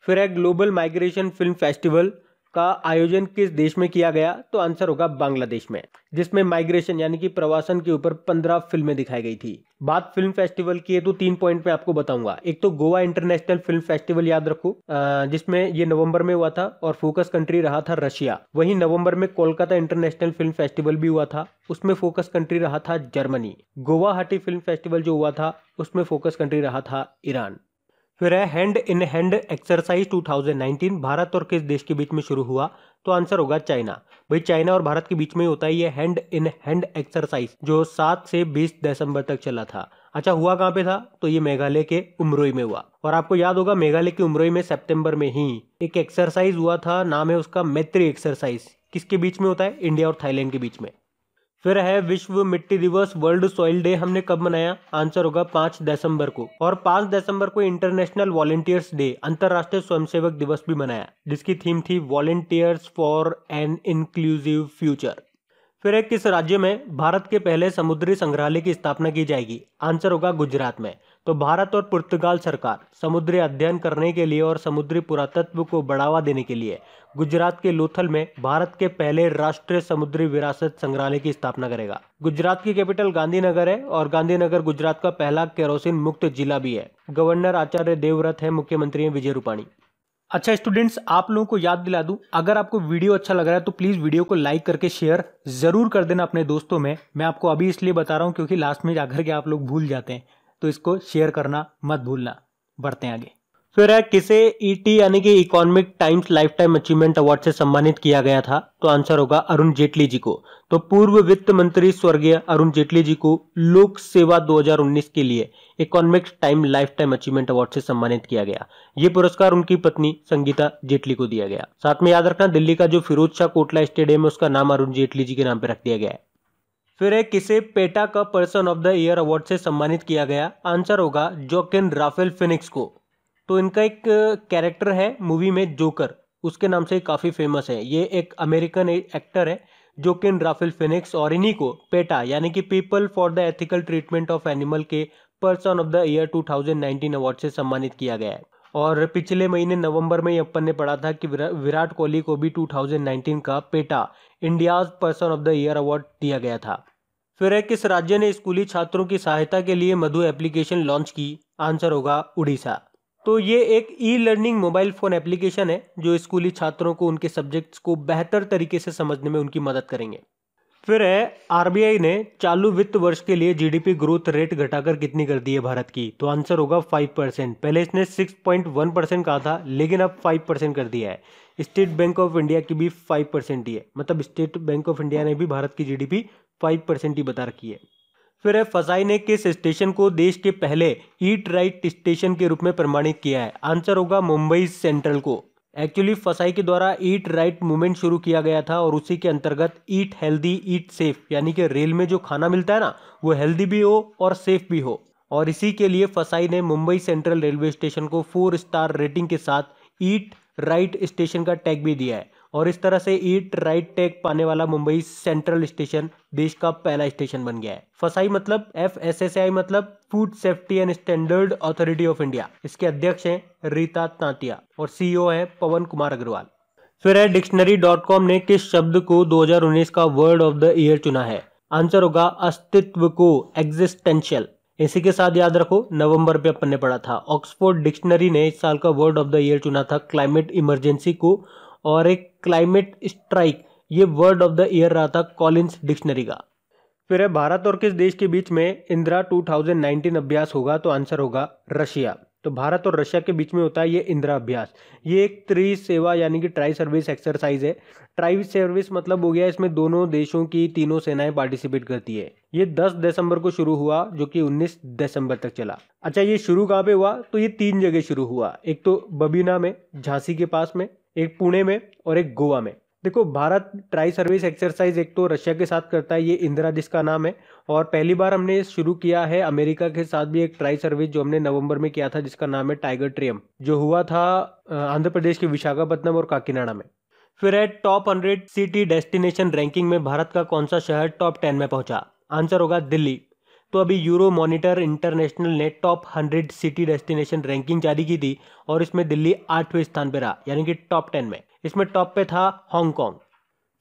फिर है ग्लोबल माइग्रेशन फिल्म फेस्टिवल का आयोजन किस देश में किया गया, तो आंसर होगा बांग्लादेश में, जिसमें माइग्रेशन यानी कि प्रवासन के ऊपर पंद्रह फिल्में दिखाई गई थी। बात फिल्म फेस्टिवल की है तो तीन पॉइंट में आपको बताऊंगा। एक तो गोवा इंटरनेशनल फिल्म फेस्टिवल याद रखो, जिसमें ये नवंबर में हुआ था और फोकस कंट्री रहा था रशिया। वहीं नवंबर में कोलकाता इंटरनेशनल फिल्म फेस्टिवल भी हुआ था, उसमें फोकस कंट्री रहा था जर्मनी। गुवाहाटी फिल्म फेस्टिवल जो हुआ था उसमें फोकस कंट्री रहा था ईरान। फिर है हैंड इन हैंड एक्सरसाइज दो हज़ार उन्नीस भारत और किस देश के बीच में शुरू हुआ, तो आंसर होगा चाइना। भाई चाइना और भारत के बीच में होता है ये हैंड इन हैंड एक्सरसाइज, जो सात से बीस दिसंबर तक चला था। अच्छा हुआ कहाँ पे था, तो ये मेघालय के उमरोई में हुआ। और आपको याद होगा मेघालय के उमरोई में सितंबर में ही एक एक्सरसाइज हुआ था, नाम है उसका मैत्री एक्सरसाइज। किसके बीच में होता है, इंडिया और थाईलैंड के बीच में। फिर है विश्व मिट्टी दिवस वर्ल्ड सॉइल डे, हमने कब मनाया, आंसर होगा पाँच दिसंबर को। और पाँच दिसंबर को इंटरनेशनल वॉलंटियर्स डे, अंतर्राष्ट्रीय स्वयंसेवक दिवस भी मनाया, जिसकी थीम थी volunteers for an inclusive future. फिर है किस राज्य में भारत के पहले समुद्री संग्रहालय की स्थापना की जाएगी, आंसर होगा गुजरात में। तो भारत और पुर्तगाल सरकार समुद्री अध्ययन करने के लिए और समुद्री पुरातत्व को बढ़ावा देने के लिए गुजरात के लोथल में भारत के पहले राष्ट्रीय समुद्री विरासत संग्रहालय की स्थापना करेगा। गुजरात की कैपिटल गांधीनगर है और गांधीनगर गुजरात का पहला केरोसिन मुक्त जिला भी है। गवर्नर आचार्य देवव्रत है, मुख्यमंत्री है विजय रूपाणी। अच्छा स्टूडेंट्स, आप लोगों को याद दिला दूं, अगर आपको वीडियो अच्छा लग रहा है तो प्लीज़ वीडियो को लाइक करके शेयर ज़रूर कर देना अपने दोस्तों में। मैं आपको अभी इसलिए बता रहा हूं क्योंकि लास्ट में जाकर के आप लोग भूल जाते हैं, तो इसको शेयर करना मत भूलना। बढ़ते हैं आगे। फिर है किसे ईटी यानी कि Economic Times lifetime achievement award से सम्मानित किया गया था, तो आंसर होगा अरुण जेटली जी को। तो पूर्व वित्त मंत्री स्वर्गीय अरुण जेटली जी को लोक सेवा दो हज़ार उन्नीस के लिए Economic Time lifetime achievement award से सम्मानित किया गया। ये पुरस्कार उनकी पत्नी संगीता जेटली को दिया गया। साथ में याद रखना दिल्ली का जो फिरोज शाह कोटला स्टेडियम है उसका नाम अरुण जेटली जी के नाम पर रख दिया गया है। फिर है किसे पेटा का person of the year award से सम्मानित किया गया, आंसर होगा जोकिन राफेल फिनिक्स को। तो इनका एक कैरेक्टर है मूवी में जोकर, उसके नाम से काफ़ी फेमस है। ये एक अमेरिकन एक्टर है जोकिन राफेल फिनिक्स, और इन्हीं को पेटा यानी कि people for the ethical treatment of animal के पर्सन ऑफ द ईयर दो हज़ार उन्नीस अवार्ड से सम्मानित किया गया है। और पिछले महीने नवंबर में अपन ने पढ़ा था कि विरा, विराट कोहली को भी दो हज़ार उन्नीस का PETA India's person of the year award दिया गया था। फिर है किस राज्य ने स्कूली छात्रों की सहायता के लिए मधु एप्लीकेशन लॉन्च की, आंसर होगा उड़ीसा। तो ये एक e learning mobile phone application है जो स्कूली छात्रों को उनके सब्जेक्ट्स को बेहतर तरीके से समझने में उनकी मदद करेंगे। फिर है आरबीआई ने चालू वित्त वर्ष के लिए जीडीपी ग्रोथ रेट घटाकर कितनी कर दी है भारत की, तो आंसर होगा पाँच परसेंट। पहले इसने छह पॉइंट एक परसेंट कहा था लेकिन अब पाँच परसेंट कर दिया है। स्टेट बैंक ऑफ इंडिया की भी पाँच परसेंट दी है, मतलब स्टेट बैंक ऑफ इंडिया ने भी भारत की जीडीपी पाँच परसेंट ही बता रखी है। फिर है फसाई ने किस स्टेशन को देश के पहले ईट राइट स्टेशन के रूप में प्रमाणित किया है, आंसर होगा मुंबई सेंट्रल को। एक्चुअली फसाई के द्वारा ईट राइट मूवमेंट शुरू किया गया था और उसी के अंतर्गत ईट हेल्दी ईट सेफ, यानी कि रेल में जो खाना मिलता है ना वो हेल्दी भी हो और सेफ भी हो। और इसी के लिए फसाई ने मुंबई सेंट्रल रेलवे स्टेशन को फोर स्टार रेटिंग के साथ ईट राइट स्टेशन का टैग भी दिया है। और इस तरह से ईट राइट टैग पाने वाला मुंबई सेंट्रल स्टेशन देश का पहला स्टेशन बन गया है। फसाई मतलब एफ एस एस आई मतलब food safety and standard authority of India. इसके अध्यक्ष हैं रीता तांतिया और सीईओ हैं पवन कुमार अग्रवाल। फिर है डिक्शनरी डॉट कॉम ने किस शब्द को दो हज़ार उन्नीस का वर्ड ऑफ द ईयर चुना है, आंसर होगा अस्तित्व को, एग्जिस्टेंशियल। इसी के साथ याद रखो नवंबर पे अपन ने पढ़ा था ऑक्सफोर्ड डिक्शनरी ने इस साल का वर्ड ऑफ द ईयर चुना था क्लाइमेट इमरजेंसी को और एक क्लाइमेट स्ट्राइक ये वर्ड ऑफ द ईयर रहा था कॉलिन्स डिक्शनरी का। फिर है भारत और किस देश के बीच में इंदिरा दो हज़ार उन्नीस अभ्यास होगा, तो आंसर होगा रशिया। तो भारत और रशिया के बीच में होता है ये इंदिरा अभ्यास। ये एक त्रि सेवा यानी कि ट्राई सर्विस एक्सरसाइज है। ट्राई सर्विस मतलब हो गया इसमें दोनों देशों की तीनों सेनाएं पार्टिसिपेट करती है। ये दस दिसंबर को शुरू हुआ जो कि उन्नीस दिसंबर तक चला। अच्छा ये शुरू कहाँ पे हुआ, तो ये तीन जगह शुरू हुआ, एक तो बबीना में झांसी के पास में, एक पुणे में और एक गोवा में। देखो भारत ट्राई सर्विस एक्सरसाइज एक तो रशिया के साथ करता है, ये इंदिरा जिसका नाम है, और पहली बार हमने शुरू किया है अमेरिका के साथ भी एक ट्राई सर्विस जो हमने नवंबर में किया था जिसका नाम है टाइगर ट्रियम, जो हुआ था आंध्र प्रदेश के विशाखापट्टनम और काकीनाडा में। फिर है top hundred city destination ranking में भारत का कौन सा शहर टॉप टेन में पहुंचा, आंसर होगा दिल्ली। तो अभी यूरो मॉनिटर इंटरनेशनल ने top hundred city destination ranking जारी की थी और इसमें दिल्ली आठवें स्थान पर रहा, यानी कि टॉप टेन में। इसमें टॉप पे था हांगकांग।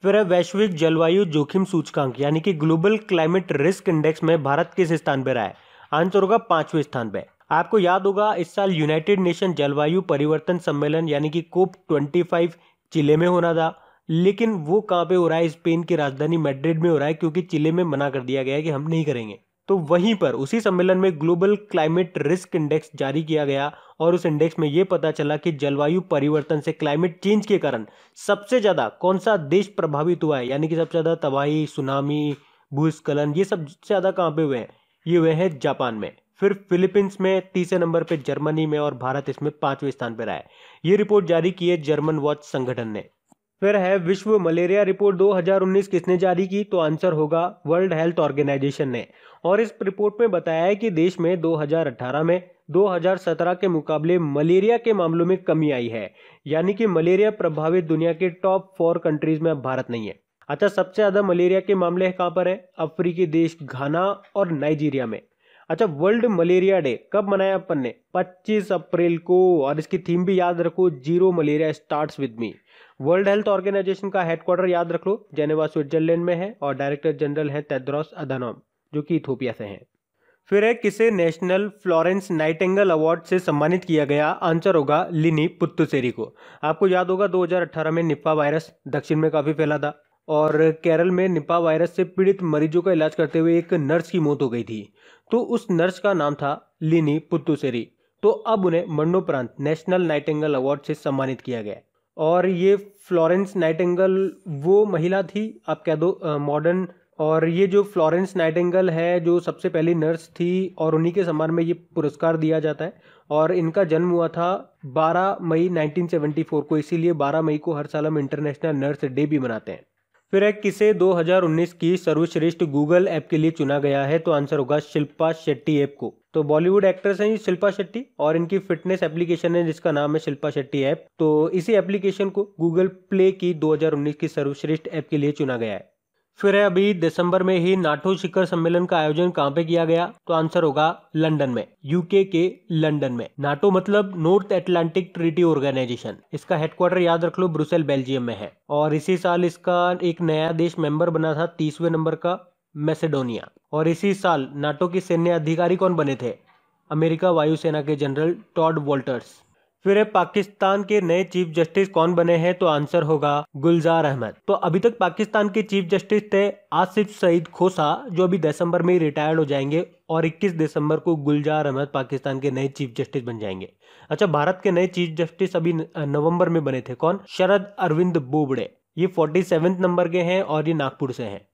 फिर है वैश्विक जलवायु जोखिम सूचकांक यानी कि ग्लोबल क्लाइमेट रिस्क इंडेक्स में भारत किस स्थान पर रहा है, आंसर होगा पांचवें स्थान पे। आपको याद होगा इस साल यूनाइटेड नेशन जलवायु परिवर्तन सम्मेलन यानी कि कोप पच्चीस चिले में होना था, लेकिन वो कहाँ पे हो रहा है, स्पेन की राजधानी मैड्रिड में हो रहा है, क्योंकि चिले में मना कर दिया गया है कि हम नहीं करेंगे। तो वहीं पर उसी सम्मेलन में ग्लोबल क्लाइमेट रिस्क इंडेक्स जारी किया गया और उस इंडेक्स में ये पता चला कि जलवायु परिवर्तन से क्लाइमेट चेंज के कारण सबसे ज़्यादा कौन सा देश प्रभावित हुआ है, यानी कि सबसे ज़्यादा तबाही, सुनामी, भूस्खलन, ये सबसे ज़्यादा कहाँ पे हुए हैं, ये हुए हैं जापान में। फिर फिलीपींस में, तीसरे नंबर पे जर्मनी में, और भारत इसमें पाँचवें स्थान पर रहा है। ये रिपोर्ट जारी की है जर्मन वॉच संगठन ने। फिर है विश्व मलेरिया रिपोर्ट दो हज़ार उन्नीस किसने जारी की, तो आंसर होगा वर्ल्ड हेल्थ ऑर्गेनाइजेशन ने, और इस रिपोर्ट में बताया है कि देश में दो हज़ार अठारह में दो हज़ार सत्रह के मुकाबले मलेरिया के मामलों में कमी आई है, यानी कि मलेरिया प्रभावित दुनिया के टॉप फोर कंट्रीज में भारत नहीं है। अच्छा सबसे ज़्यादा मलेरिया के मामले कहाँ पर हैं, अफ्रीकी देश घाना और नाइजीरिया में। अच्छा वर्ल्ड मलेरिया डे कब मनाया अपन ने, पच्चीस अप्रैल को, और इसकी थीम भी याद रखो, zero malaria starts with me. World health organisation का हेडक्वार्टर याद रख लो जेनेवा स्विट्जरलैंड में है, और डायरेक्टर जनरल है तेद्रोस अधानोम जो कि इथोपिया से हैं। फिर है किसे नेशनल फ्लोरेंस नाइटिंगेल अवार्ड से सम्मानित किया गया, आंसर होगा लिनी पुत्तुचेरी को। आपको याद होगा दो हज़ार अठारह में निपा वायरस दक्षिण में काफ़ी फैला था और केरल में निपा वायरस से पीड़ित मरीजों का इलाज करते हुए एक नर्स की मौत हो गई थी, तो उस नर्स का नाम था लिनी पुत्तुचेरी। तो अब उन्हें मरणोपरांत नेशनल नाइटिंगेल अवार्ड से सम्मानित किया गया, और ये फ्लोरेंस नाइटिंगेल वो महिला थी, आप कह दो मॉडर्न, और ये जो फ्लोरेंस नाइटिंगेल है जो सबसे पहली नर्स थी, और उन्हीं के सम्मान में ये पुरस्कार दिया जाता है। और इनका जन्म हुआ था बारह मई उन्नीस सौ चौहत्तर को, इसीलिए बारह मई को हर साल हम इंटरनेशनल नर्स डे भी मनाते हैं। फिर है किसे दो हज़ार उन्नीस की सर्वश्रेष्ठ गूगल ऐप के लिए चुना गया है, तो आंसर होगा शिल्पा शेट्टी ऐप को। तो बॉलीवुड एक्ट्रेस हैं शिल्पा शेट्टी, और इनकी फिटनेस एप्लीकेशन है जिसका नाम है शिल्पा शेट्टी ऐप। तो इसी एप्लीकेशन को गूगल प्ले की दो हज़ार उन्नीस की सर्वश्रेष्ठ ऐप के लिए चुना गया है। फिर है अभी दिसंबर में ही नाटो शिखर सम्मेलन का आयोजन कहाँ पे किया गया, तो आंसर होगा लंदन में, यूके के लंदन में। नाटो मतलब नॉर्थ अटलांटिक ट्रीटी ऑर्गेनाइजेशन, इसका हेडक्वार्टर याद रख लो ब्रुसेल बेल्जियम में है, और इसी साल इसका एक नया देश मेंबर बना था तीसवें नंबर का मैसेडोनिया। और इसी साल नाटो के सैन्य अधिकारी कौन बने थे, अमेरिका वायुसेना के जनरल टॉड वॉल्टर्स। फिर पाकिस्तान के नए चीफ जस्टिस कौन बने हैं, तो आंसर होगा गुलजार अहमद। तो अभी तक पाकिस्तान के चीफ जस्टिस थे आसिफ सईद खोसा, जो अभी दिसंबर में ही रिटायर्ड हो जाएंगे, और इक्कीस दिसंबर को गुलजार अहमद पाकिस्तान के नए चीफ जस्टिस बन जाएंगे। अच्छा भारत के नए चीफ जस्टिस अभी नवंबर में बने थे, कौन, शरद अरविंद बोबड़े। ये फोर्टी सेवन्थ नंबर के हैं और ये नागपुर से हैं।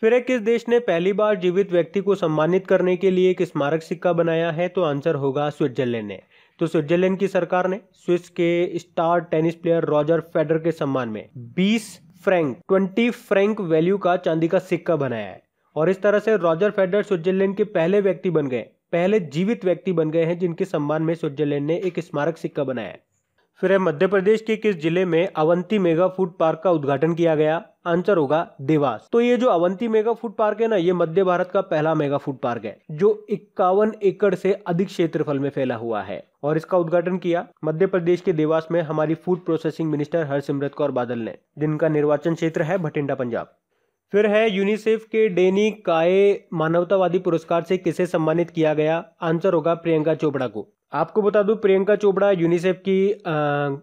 फिर किस देश ने पहली बार जीवित व्यक्ति को सम्मानित करने के लिए एक स्मारक सिक्का बनाया है, तो आंसर होगा स्विट्जरलैंड ने। तो स्विट्जरलैंड की सरकार ने स्विस के star tennis player Roger Federer के सम्मान में बीस फ्रैंक बीस फ्रैंक वैल्यू का चांदी का सिक्का बनाया है, और इस तरह से रॉजर फेडरर स्विट्जरलैंड के पहले व्यक्ति बन गए पहले जीवित व्यक्ति बन गए हैं जिनके सम्मान में स्विट्जरलैंड ने एक स्मारक सिक्का बनाया है। फिर है मध्य प्रदेश के किस जिले में अवंती मेगा फूड पार्क का उद्घाटन किया गया, आंसर होगा देवास। तो ये जो अवंती मेगा फूड पार्क है ना, ये मध्य भारत का पहला मेगा फूड पार्क है जो इक्यावन एकड़ से अधिक क्षेत्रफल में फैला हुआ है, और इसका उद्घाटन किया मध्य प्रदेश के देवास में हमारी food processing minister Harsimrat Kaur Badal ने, जिनका निर्वाचन क्षेत्र है भटिंडा पंजाब। फिर है यूनिसेफ के डेनी काये मानवतावादी पुरस्कार से किसे सम्मानित किया गया, आंसर होगा प्रियंका चोपड़ा को। आपको बता दूं प्रियंका चोपड़ा यूनिसेफ की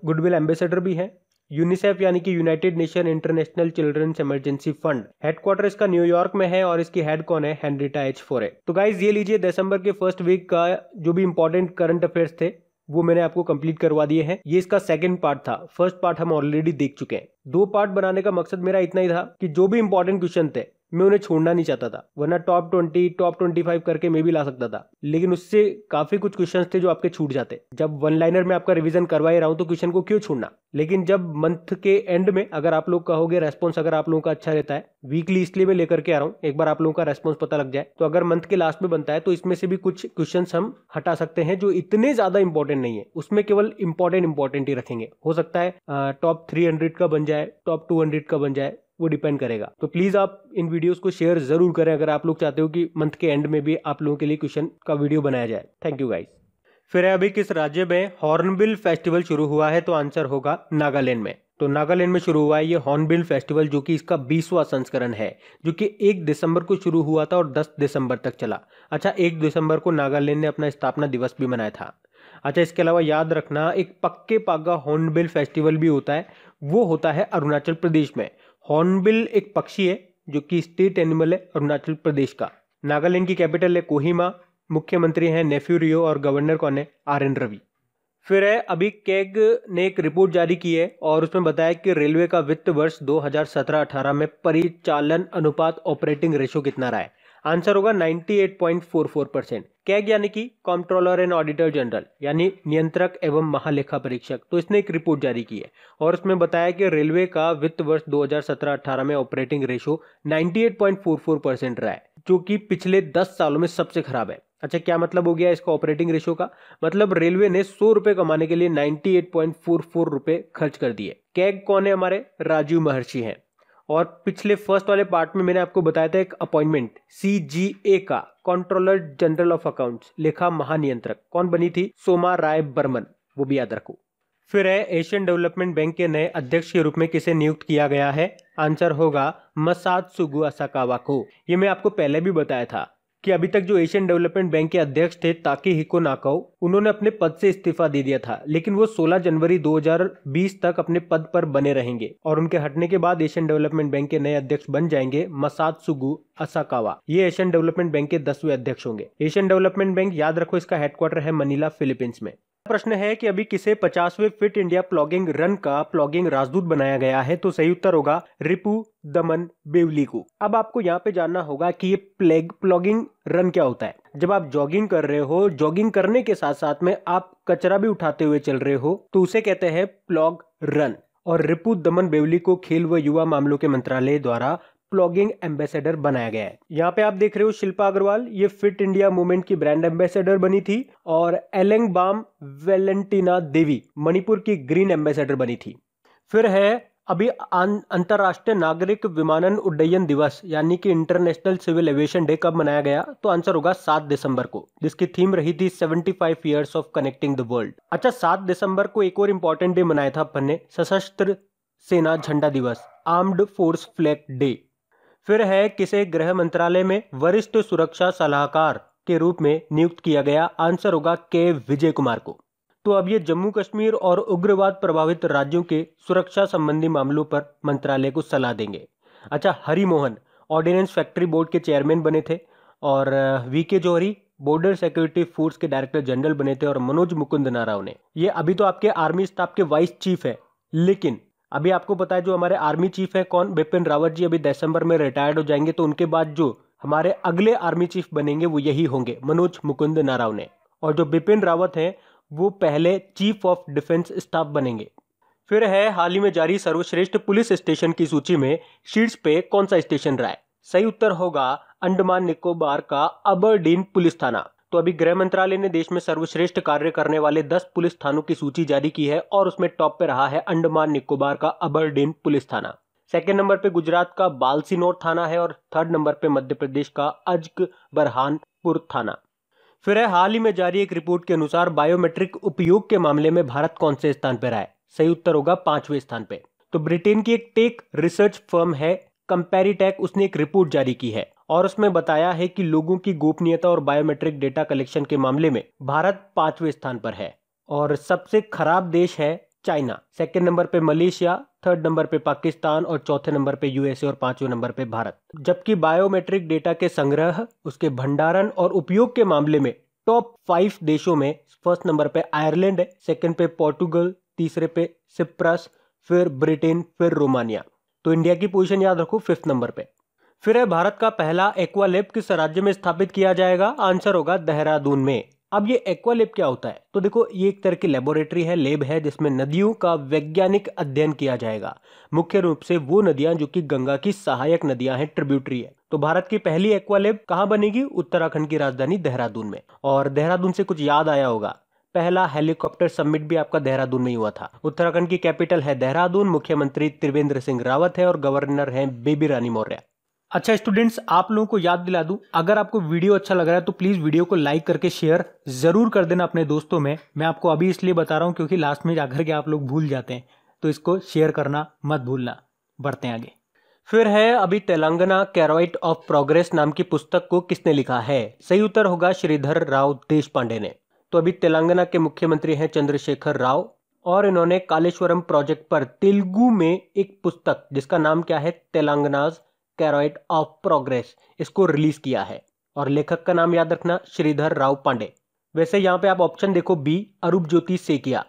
गुडविल एम्बेसडर भी है, यूनिसेफ यानी कि United nation international children's emergency fund, headquarter इसका न्यूयॉर्क में है और इसकी हेड कौन है, हेनरिटा एच फोरे। तो गाइज ये लीजिए दिसंबर के फर्स्ट वीक का जो भी इंपॉर्टेंट करंट अफेयर्स थे वो मैंने आपको कंप्लीट करवा दिए हैं। ये इसका सेकंड पार्ट था, फर्स्ट पार्ट हम ऑलरेडी देख चुके हैं। दो पार्ट बनाने का मकसद मेरा इतना ही था कि जो भी इंपॉर्टेंट क्वेश्चन थे मैं उन्हें छोड़ना नहीं चाहता था, वरना टॉप बीस, टॉप पच्चीस करके मैं भी ला सकता था, लेकिन उससे काफी कुछ क्वेश्चंस थे जो आपके छूट जाते। जब वन लाइनर में आपका रिवीजन करवा ही रहा हूं तो क्वेश्चन को क्यों छोड़ना। लेकिन जब मंथ के एंड में अगर आप लोग कहोगे, रेस्पॉन्स अगर आप लोगों का अच्छा रहता है, वीकली इसलिए मैं लेकर के आ रहा हूँ, एक बार आप लोगों का रेस्पॉन्स पता लग जाए, तो अगर मंथ के लास्ट में बनता है तो इसमें से भी कुछ क्वेश्चन हम हटा सकते हैं जो इतने ज्यादा इंपॉर्टेंट नहीं है, उसमें केवल इंपॉर्टेंट इंपॉर्टेंट ही रखेंगे। हो सकता है टॉप थ्री हंड्रेड का बन जाए, टॉप टू हंड्रेड का बन जाए, वो डिपेंड करेगा। तो प्लीज आप इन वीडियोस को शेयर जरूर करें अगर आप लोग चाहते हो कि मंथ के एंड में भी आप लोगों के लिए क्वेश्चन का वीडियो बनाया जाए। Thank you guys. फिर अभी किस राज्य में हॉर्नबिल फेस्टिवल शुरू हुआ है, तो आंसर होगा नागालैंड में। तो नागालैंड में शुरू हुआ है ये हॉर्नबिल फेस्टिवल, जो कि इसका बीसवां संस्करण है, जो कि एक दिसंबर को शुरू हुआ था और दस दिसंबर तक चला। अच्छा, एक दिसंबर को नागालैंड ने अपना स्थापना दिवस भी मनाया था। अच्छा, इसके अलावा याद रखना एक पक्के पागा हॉर्नबिल फेस्टिवल भी होता है, वो होता है अरुणाचल प्रदेश में। हॉर्नबिल एक पक्षी है जो कि स्टेट एनिमल है अरुणाचल प्रदेश का। नागालैंड की कैपिटल है कोहिमा, मुख्यमंत्री हैं नेफ्यू रियो और गवर्नर कौन है, आर एन रवि। फिर है अभी कैग ने एक रिपोर्ट जारी की है और उसमें बताया कि रेलवे का वित्त वर्ष दो हज़ार सत्रह अठारह में परिचालन अनुपात ऑपरेटिंग रेशो कितना रहा है, आंसर होगा अट्ठानवे पॉइंट चार चार परसेंट। कैग यानी कि कंट्रोलर एंड ऑडिटर जनरल यानी नियंत्रक एवं महालेखा परीक्षक, तो इसने एक रिपोर्ट जारी की है और उसमें बताया कि रेलवे का वित्त वर्ष दो हज़ार सत्रह अठारह में ऑपरेटिंग रेशो अट्ठानवे पॉइंट चार चार परसेंट रहा है, जो कि पिछले दस सालों में सबसे खराब है। अच्छा, क्या मतलब हो गया इसका ऑपरेटिंग रेशो का, मतलब रेलवे ने सौ रुपए कमाने के लिए अट्ठानवे पॉइंट चार चार रुपए खर्च कर दिए। कैग कौन है, हमारे राजीव महर्षि हैं। और पिछले फर्स्ट वाले पार्ट में मैंने आपको बताया था एक अपॉइंटमेंट सीजीए का, कंट्रोलर जनरल ऑफ अकाउंट्स, लेखा महानियंत्रक, कौन बनी थी, सोमा राय बर्मन, वो भी याद रखो। फिर है एशियन डेवलपमेंट बैंक के नए अध्यक्ष के रूप में किसे नियुक्त किया गया है, आंसर होगा मसात्सुगु असाकावा को। ये मैं आपको पहले भी बताया था कि अभी तक जो एशियन डेवलपमेंट बैंक के अध्यक्ष थे ताकेहिको नाकाओ, उन्होंने अपने पद से इस्तीफा दे दिया था, लेकिन वो सोलह जनवरी दो हज़ार बीस तक अपने पद पर बने रहेंगे और उनके हटने के बाद एशियन डेवलपमेंट बैंक के नए अध्यक्ष बन जाएंगे मसात्सुगु असाकावा। ये एशियन डेवलपमेंट बैंक के दसवें अध्यक्ष होंगे। एशियन डेवलपमेंट बैंक याद रखो इसका हेडक्वार्टर है मनीला, फिलीपींस में। प्रश्न है कि अभी किसे पचासवें फिट इंडिया प्लॉगिंग रन का प्लॉगिंग राजदूत बनाया गया है, तो सही उत्तर होगा रिपु दमन बेवली को। अब आपको यहाँ पे जानना होगा कि ये प्लेग प्लॉगिंग रन क्या होता है। जब आप जॉगिंग कर रहे हो, जॉगिंग करने के साथ साथ में आप कचरा भी उठाते हुए चल रहे हो, तो उसे कहते हैं प्लॉग रन। और रिपु दमन बेवली को खेल व युवा मामलों के मंत्रालय द्वारा प्लॉगिंग एम्बेसडर बनाया गया है। यहाँ पे आप देख रहे हो शिल्पा अग्रवाल, ये फिट इंडिया मूवमेंट की ब्रांड एम्बेसडर बनी थी, और एलेंग बाम वेलेंटिना देवी मणिपुर की ग्रीन एम्बेसडर बनी थी। फिर है अभी अंतर्राष्ट्रीय नागरिक विमानन उड्डयन दिवस यानी कि इंटरनेशनल सिविल एविएशन डे कब मनाया गया, तो आंसर होगा सात दिसंबर को, जिसकी थीम रही थी पचहत्तर years of connecting the world. अच्छा, सात दिसंबर को एक और इम्पोर्टेंट डे मनाया था अपन ने, सशस्त्र सेना झंडा दिवस, आर्म्ड फोर्स फ्लैग डे। फिर है किसे गृह मंत्रालय में वरिष्ठ सुरक्षा सलाहकार के रूप में नियुक्त किया गया, आंसर होगा के विजय कुमार को। तो अब ये जम्मू कश्मीर और उग्रवाद प्रभावित राज्यों के सुरक्षा संबंधी मामलों पर मंत्रालय को सलाह देंगे। अच्छा, हरिमोहन ऑर्डिनेंस फैक्ट्री बोर्ड के चेयरमैन बने थे, और V K Johri border security force के डायरेक्टर जनरल बने थे, और मनोज मुकुंद नाराव ने, ये अभी तो आपके आर्मी स्टाफ के वाइस चीफ है, लेकिन अभी आपको पता है जो हमारे आर्मी चीफ हैं कौन, बिपिन रावत जी, अभी दिसंबर में रिटायर्ड हो जाएंगे, तो उनके बाद जो हमारे अगले आर्मी चीफ बनेंगे वो यही होंगे, मनोज मुकुंद नाराव ने। और जो बिपिन रावत हैं वो पहले चीफ ऑफ डिफेंस स्टाफ बनेंगे। फिर है हाल ही में जारी सर्वश्रेष्ठ पुलिस स्टेशन की सूची में शीर्ष पे कौन सा स्टेशन रहा है, सही उत्तर होगा अंडमान निकोबार का अबरडीन पुलिस थाना। तो अभी गृह मंत्रालय ने देश में सर्वश्रेष्ठ कार्य करने वाले दस पुलिस थानों की सूची जारी की है, और उसमें टॉप पे रहा है अंडमान निकोबार का अबरडीन पुलिस थाना, सेकंड नंबर पे गुजरात का बालसिनोर थाना है, और थर्ड नंबर पे मध्य प्रदेश का अजक बरहानपुर थाना। फिर है हाल ही में जारी एक रिपोर्ट के अनुसार बायोमेट्रिक उपयोग के मामले में भारत कौन से स्थान पर रहा है, सही उत्तर होगा पांचवें स्थान पर। तो ब्रिटेन की एक टेक रिसर्च फर्म है कंपेरिटेक, उसने एक रिपोर्ट जारी की है और उसमें बताया है कि लोगों की गोपनीयता और बायोमेट्रिक डेटा कलेक्शन के मामले में भारत पांचवें स्थान पर है, और सबसे खराब देश है चाइना, सेकंड नंबर पे मलेशिया, थर्ड नंबर पे पाकिस्तान और चौथे नंबर पे यूएसए और पांचवें नंबर पे भारत। जबकि बायोमेट्रिक डेटा के संग्रह, उसके भंडारण और उपयोग के मामले में टॉप फाइव देशों में फर्स्ट नंबर पे आयरलैंड है, सेकंड पे पोर्टुगल, तीसरे पे सिप्रस, फिर ब्रिटेन, फिर रोमानिया। तो इंडिया की पोजीशन याद रखो फिफ्थ नंबर पे। फिर है भारत का पहला एक्वा लैब किस राज्य में स्थापित किया जाएगा, आंसर होगा देहरादून में। अब ये एक्वा लैब क्या होता है? तो देखो ये एक तरह की लेबोरेटरी है, लैब है जिसमें नदियों का वैज्ञानिक अध्ययन किया जाएगा, मुख्य रूप से वो नदियां जो कि गंगा की सहायक नदियां हैं, ट्रिब्यूटरी है। तो भारत की पहली एक्वा लैब कहाँ बनेगी? उत्तराखंड की राजधानी देहरादून में। और देहरादून से कुछ याद आया होगा, पहला हेलीकॉप्टर समिट भी आपका देहरादून में ही हुआ था। उत्तराखंड की कैपिटल है देहरादून, मुख्यमंत्री त्रिवेंद्र सिंह रावत है और गवर्नर हैं बेबी रानी मौर्य। अच्छा स्टूडेंट्स, आप लोगों को याद दिला दूं, अगर आपको वीडियो अच्छा लग रहा है तो प्लीज वीडियो को लाइक करके शेयर जरूर कर देना अपने दोस्तों में। मैं आपको अभी इसलिए बता रहा हूं क्योंकि लास्ट में जाकर के आप लोग भूल जाते हैं, तो इसको शेयर करना मत भूलना। बढ़ते हैं आगे। फिर है अभी तेलंगाना कैरोइट ऑफ प्रोग्रेस नाम की पुस्तक को किसने लिखा है? सही उत्तर होगा श्रीधर राव देश पांडे ने। तो अभी तेलंगाना के मुख्यमंत्री हैं चंद्रशेखर राव और इन्होंने कालेश्वरम प्रोजेक्ट पर तेलुगु में एक पुस्तक जिसका नाम क्या है, तेलंगानाज़ कैरोइट ऑफ प्रोग्रेस, इसको रिलीज किया है। और लेखक का नाम याद रखना श्रीधर राव पांडे। वैसे यहाँ पे आप ऑप्शन देखो B, Arup Jyoti Saikia,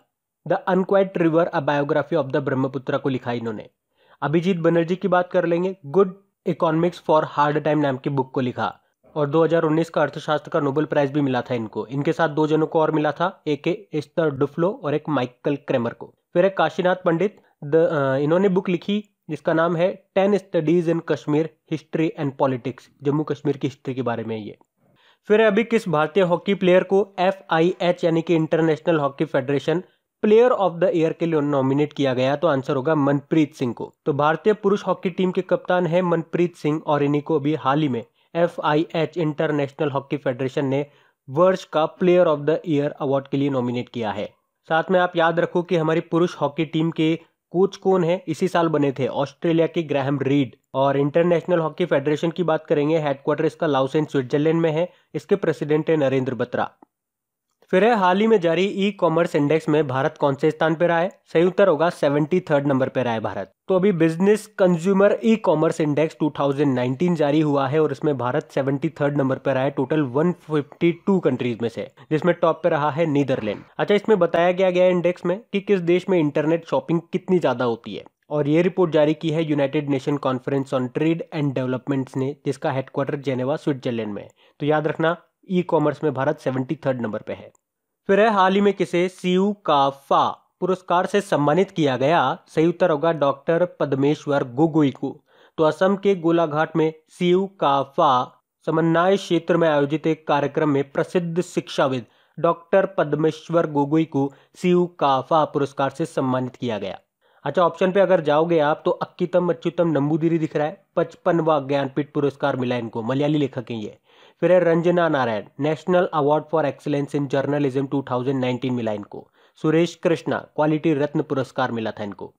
the unquiet river a biography of the Brahmaputra को लिखा इन्होंने। अभिजीत बनर्जी की बात कर लेंगे, good economics for hard time नाम की बुक को लिखा और दो हज़ार उन्नीस का अर्थशास्त्र का नोबेल प्राइज भी मिला था इनको। इनके साथ दो जनों को और मिला था, एक एस्थर डुफ्लो और एक माइकल क्रेमर को। फिर है काशीनाथ पंडित, द इन्होंने बुक लिखी जिसका नाम है ten studies in Kashmir history and politics, Jammu Kashmir की हिस्ट्री के बारे में ये। फिर है अभी किस भारतीय हॉकी प्लेयर को एफ आई एच यानी कि international hockey federation player of the year के लिए नॉमिनेट किया गया, तो आंसर होगा मनप्रीत सिंह को। तो भारतीय पुरुष हॉकी टीम के कप्तान है मनप्रीत सिंह और इन्हीं को अभी हाल ही में F I H international hockey federation ने वर्ष का player of the year award के लिए नॉमिनेट किया है। साथ में आप याद रखो कि हमारी पुरुष हॉकी टीम के कोच कौन है, इसी साल बने थे ऑस्ट्रेलिया के ग्रैहम रीड। और इंटरनेशनल हॉकी फेडरेशन की बात करेंगे, हेडक्वार्टर इसका लाउसेन स्विट्जरलैंड में है, इसके प्रेसिडेंट है नरेंद्र बत्रा। फिर है हाल ही में जारी ई कॉमर्स इंडेक्स में भारत कौन से स्थान पर रहा है? सही उत्तर होगा सेवेंटी थर्ड नंबर पर रहा है भारत। तो अभी business consumer e commerce index दो हज़ार उन्नीस जारी हुआ है और इसमें भारत सेवेंटी थर्ड नंबर पर रहा है टोटल एक सौ बावन कंट्रीज में से, जिसमें टॉप पर रहा है नीदरलैंड। अच्छा, इसमें बताया गया गया इंडेक्स में कि किस देश में इंटरनेट शॉपिंग कितनी ज्यादा होती है और ये रिपोर्ट जारी की है United nation conference on trade and developments ने, जिसका हेडक्वार्टर जेनेवा स्विट्जरलैंड में है। तो याद रखना ई कॉमर्स में भारत सेवेंटी थर्ड नंबर पे है। फिर है हाल ही में किसे सीयू का फा पुरस्कार से सम्मानित किया गया? सही उत्तर होगा डॉक्टर पद्मेश्वर गोगोई को। तो असम के गोलाघाट में सीयू का फा समन्वय क्षेत्र में आयोजित एक कार्यक्रम में प्रसिद्ध शिक्षाविद डॉक्टर पद्मेश्वर गोगोई को सीयू का फा पुरस्कार से सम्मानित किया गया। अच्छा, ऑप्शन पे अगर जाओगे आप तो अक्कीतम अच्युतम नंबूदिरी दिख रहा है, पचपनवा ज्ञानपीठ पुरस्कार मिला इनको, मलयाली लेखक हैं ये। फिर है Ranjana Narayan, national award for excellence in journalism दो हज़ार उन्नीस मिला इनको। सुरेश कृष्णा, क्वालिटी रत्न पुरस्कार मिला था इनको।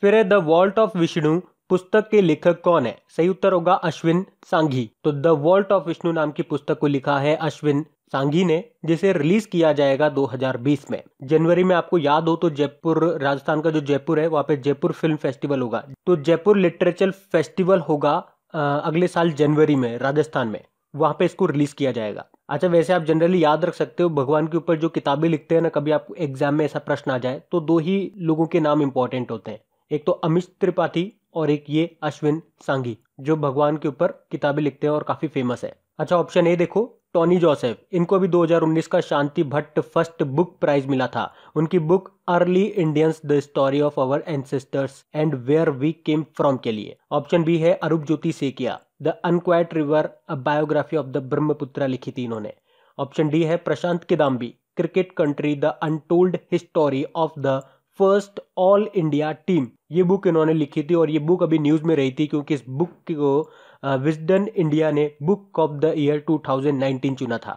फिर है द वॉल्ट ऑफ विष्णु पुस्तक के लेखक कौन है? सही उत्तर होगा अश्विन सांघी। तो द वॉल्ट ऑफ विष्णु नाम की पुस्तक को लिखा है अश्विन सांघी ने, जिसे रिलीज किया जाएगा दो हज़ार बीस में जनवरी में। आपको याद हो तो जयपुर, राजस्थान का जो जयपुर है वहाँ पे जयपुर फिल्म फेस्टिवल होगा, तो जयपुर लिटरेचर फेस्टिवल होगा अगले साल जनवरी में राजस्थान में, वहाँ पे इसको रिलीज किया जाएगा। अच्छा, वैसे आप जनरली याद रख सकते हो, भगवान के ऊपर जो किताबें लिखते हैं ना, कभी आपको एग्जाम में ऐसा प्रश्न आ जाए तो दो ही लोगों के नाम इंपॉर्टेंट होते हैं, एक तो अमित त्रिपाठी और एक ये अश्विन सांघी जो भगवान के ऊपर किताबें लिखते हैं और काफी फेमस है। अच्छा, ऑप्शन ए देखो, टॉनी जोसेफ, इनको भी दो हज़ार उन्नीस का Shanti Bhatt first book prize मिला था। उनकी book early Indians the story of our ancestors and where we came from के लिए। ऑप्शन बी है Arup Jyoti Saikia, the unquiet river a biography of the Brahmaputra लिखी थी इन्होंने। ऑप्शन डी है Prashant Kidambi, cricket country the untold history of the first all India team, ये book इन्होंने लिखी थी और ये बुक अभी न्यूज में रही थी क्योंकि इस बुक को विजडन इंडिया ने बुक ऑफ द ईयर दो हज़ार उन्नीस चुना था।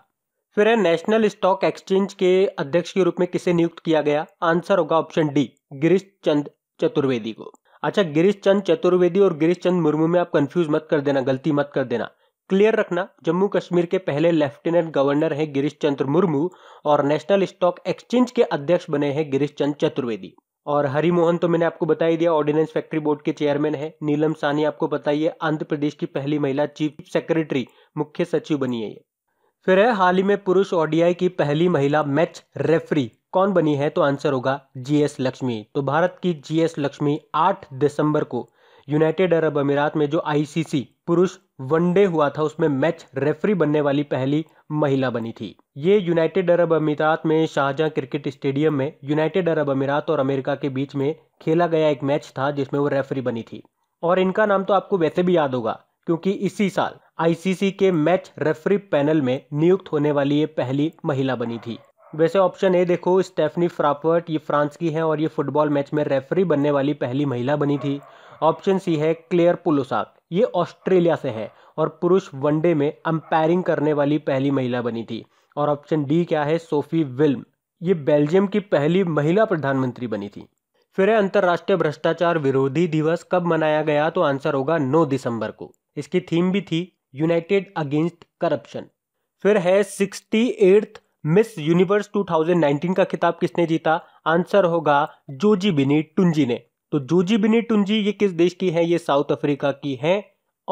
फिर है नेशनल स्टॉक एक्सचेंज के अध्यक्ष के रूप में किसे नियुक्त किया गया? आंसर होगा ऑप्शन डी, गिरीश चंद चतुर्वेदी को। अच्छा, गिरीश चंद चतुर्वेदी और गिरीश चंद मुर्मू में आप कंफ्यूज मत कर देना, गलती मत कर देना, क्लियर रखना। जम्मू कश्मीर के पहले लेफ्टिनेंट गवर्नर हैं गिरीश चंद्र मुर्मू और नेशनल स्टॉक एक्सचेंज के अध्यक्ष बने हैं गिरीश चंद चतुर्वेदी। और हरिमोहन तो मैंने आपको बता ही दिया, ऑर्डिनेंस फैक्ट्री बोर्ड के चेयरमैन है। नीलम साहनी आपको बताइए आंध्र प्रदेश की पहली महिला चीफ सेक्रेटरी मुख्य सचिव बनी है। फिर है हाल ही में पुरुष ओडीआई की पहली महिला मैच रेफरी कौन बनी है, तो आंसर होगा जीएस लक्ष्मी। तो भारत की जीएस लक्ष्मी आठ दिसंबर को यूनाइटेड अरब अमीरात में जो आईसीसी पुरुष वनडे हुआ था उसमें मैच रेफरी बनने वाली पहली महिला बनी थी। ये यूनाइटेड अरब अमीरात में शाहजहां क्रिकेट स्टेडियम में यूनाइटेड अरब अमीरात और अमेरिका के बीच में खेला गया एक मैच था जिसमें वो रेफरी बनी थी। और इनका नाम तो आपको वैसे भी याद होगा क्योंकि इसी साल आईसीसी के मैच रेफरी पैनल में नियुक्त होने वाली ये पहली महिला बनी थी। वैसे ऑप्शन ए देखो स्टेफनी फ्रापर्ट, ये फ्रांस की है और ये फुटबॉल मैच में रेफरी बनने वाली पहली महिला बनी थी। ऑप्शन सी है क्लेयर पुलोसाक, ये ऑस्ट्रेलिया से है और पुरुष वनडे में अंपायरिंग करने वाली पहली महिला बनी थी। और ऑप्शन डी क्या है, सोफी विल्म, ये बेल्जियम की पहली महिला प्रधानमंत्री बनी थी। फिर अंतर्राष्ट्रीय भ्रष्टाचार विरोधी दिवस कब मनाया गया, तो आंसर होगा नौ दिसंबर को। इसकी थीम भी थी यूनाइटेड अगेंस्ट करप्शन। फिर है अड़सठवीं मिस यूनिवर्स दो हज़ार उन्नीस का खिताब किसने जीता, आंसर होगा जोजी बिनी टुंजी ने। तो जोजी बिनी टुंजी ये किस देश की है, ये साउथ अफ्रीका की है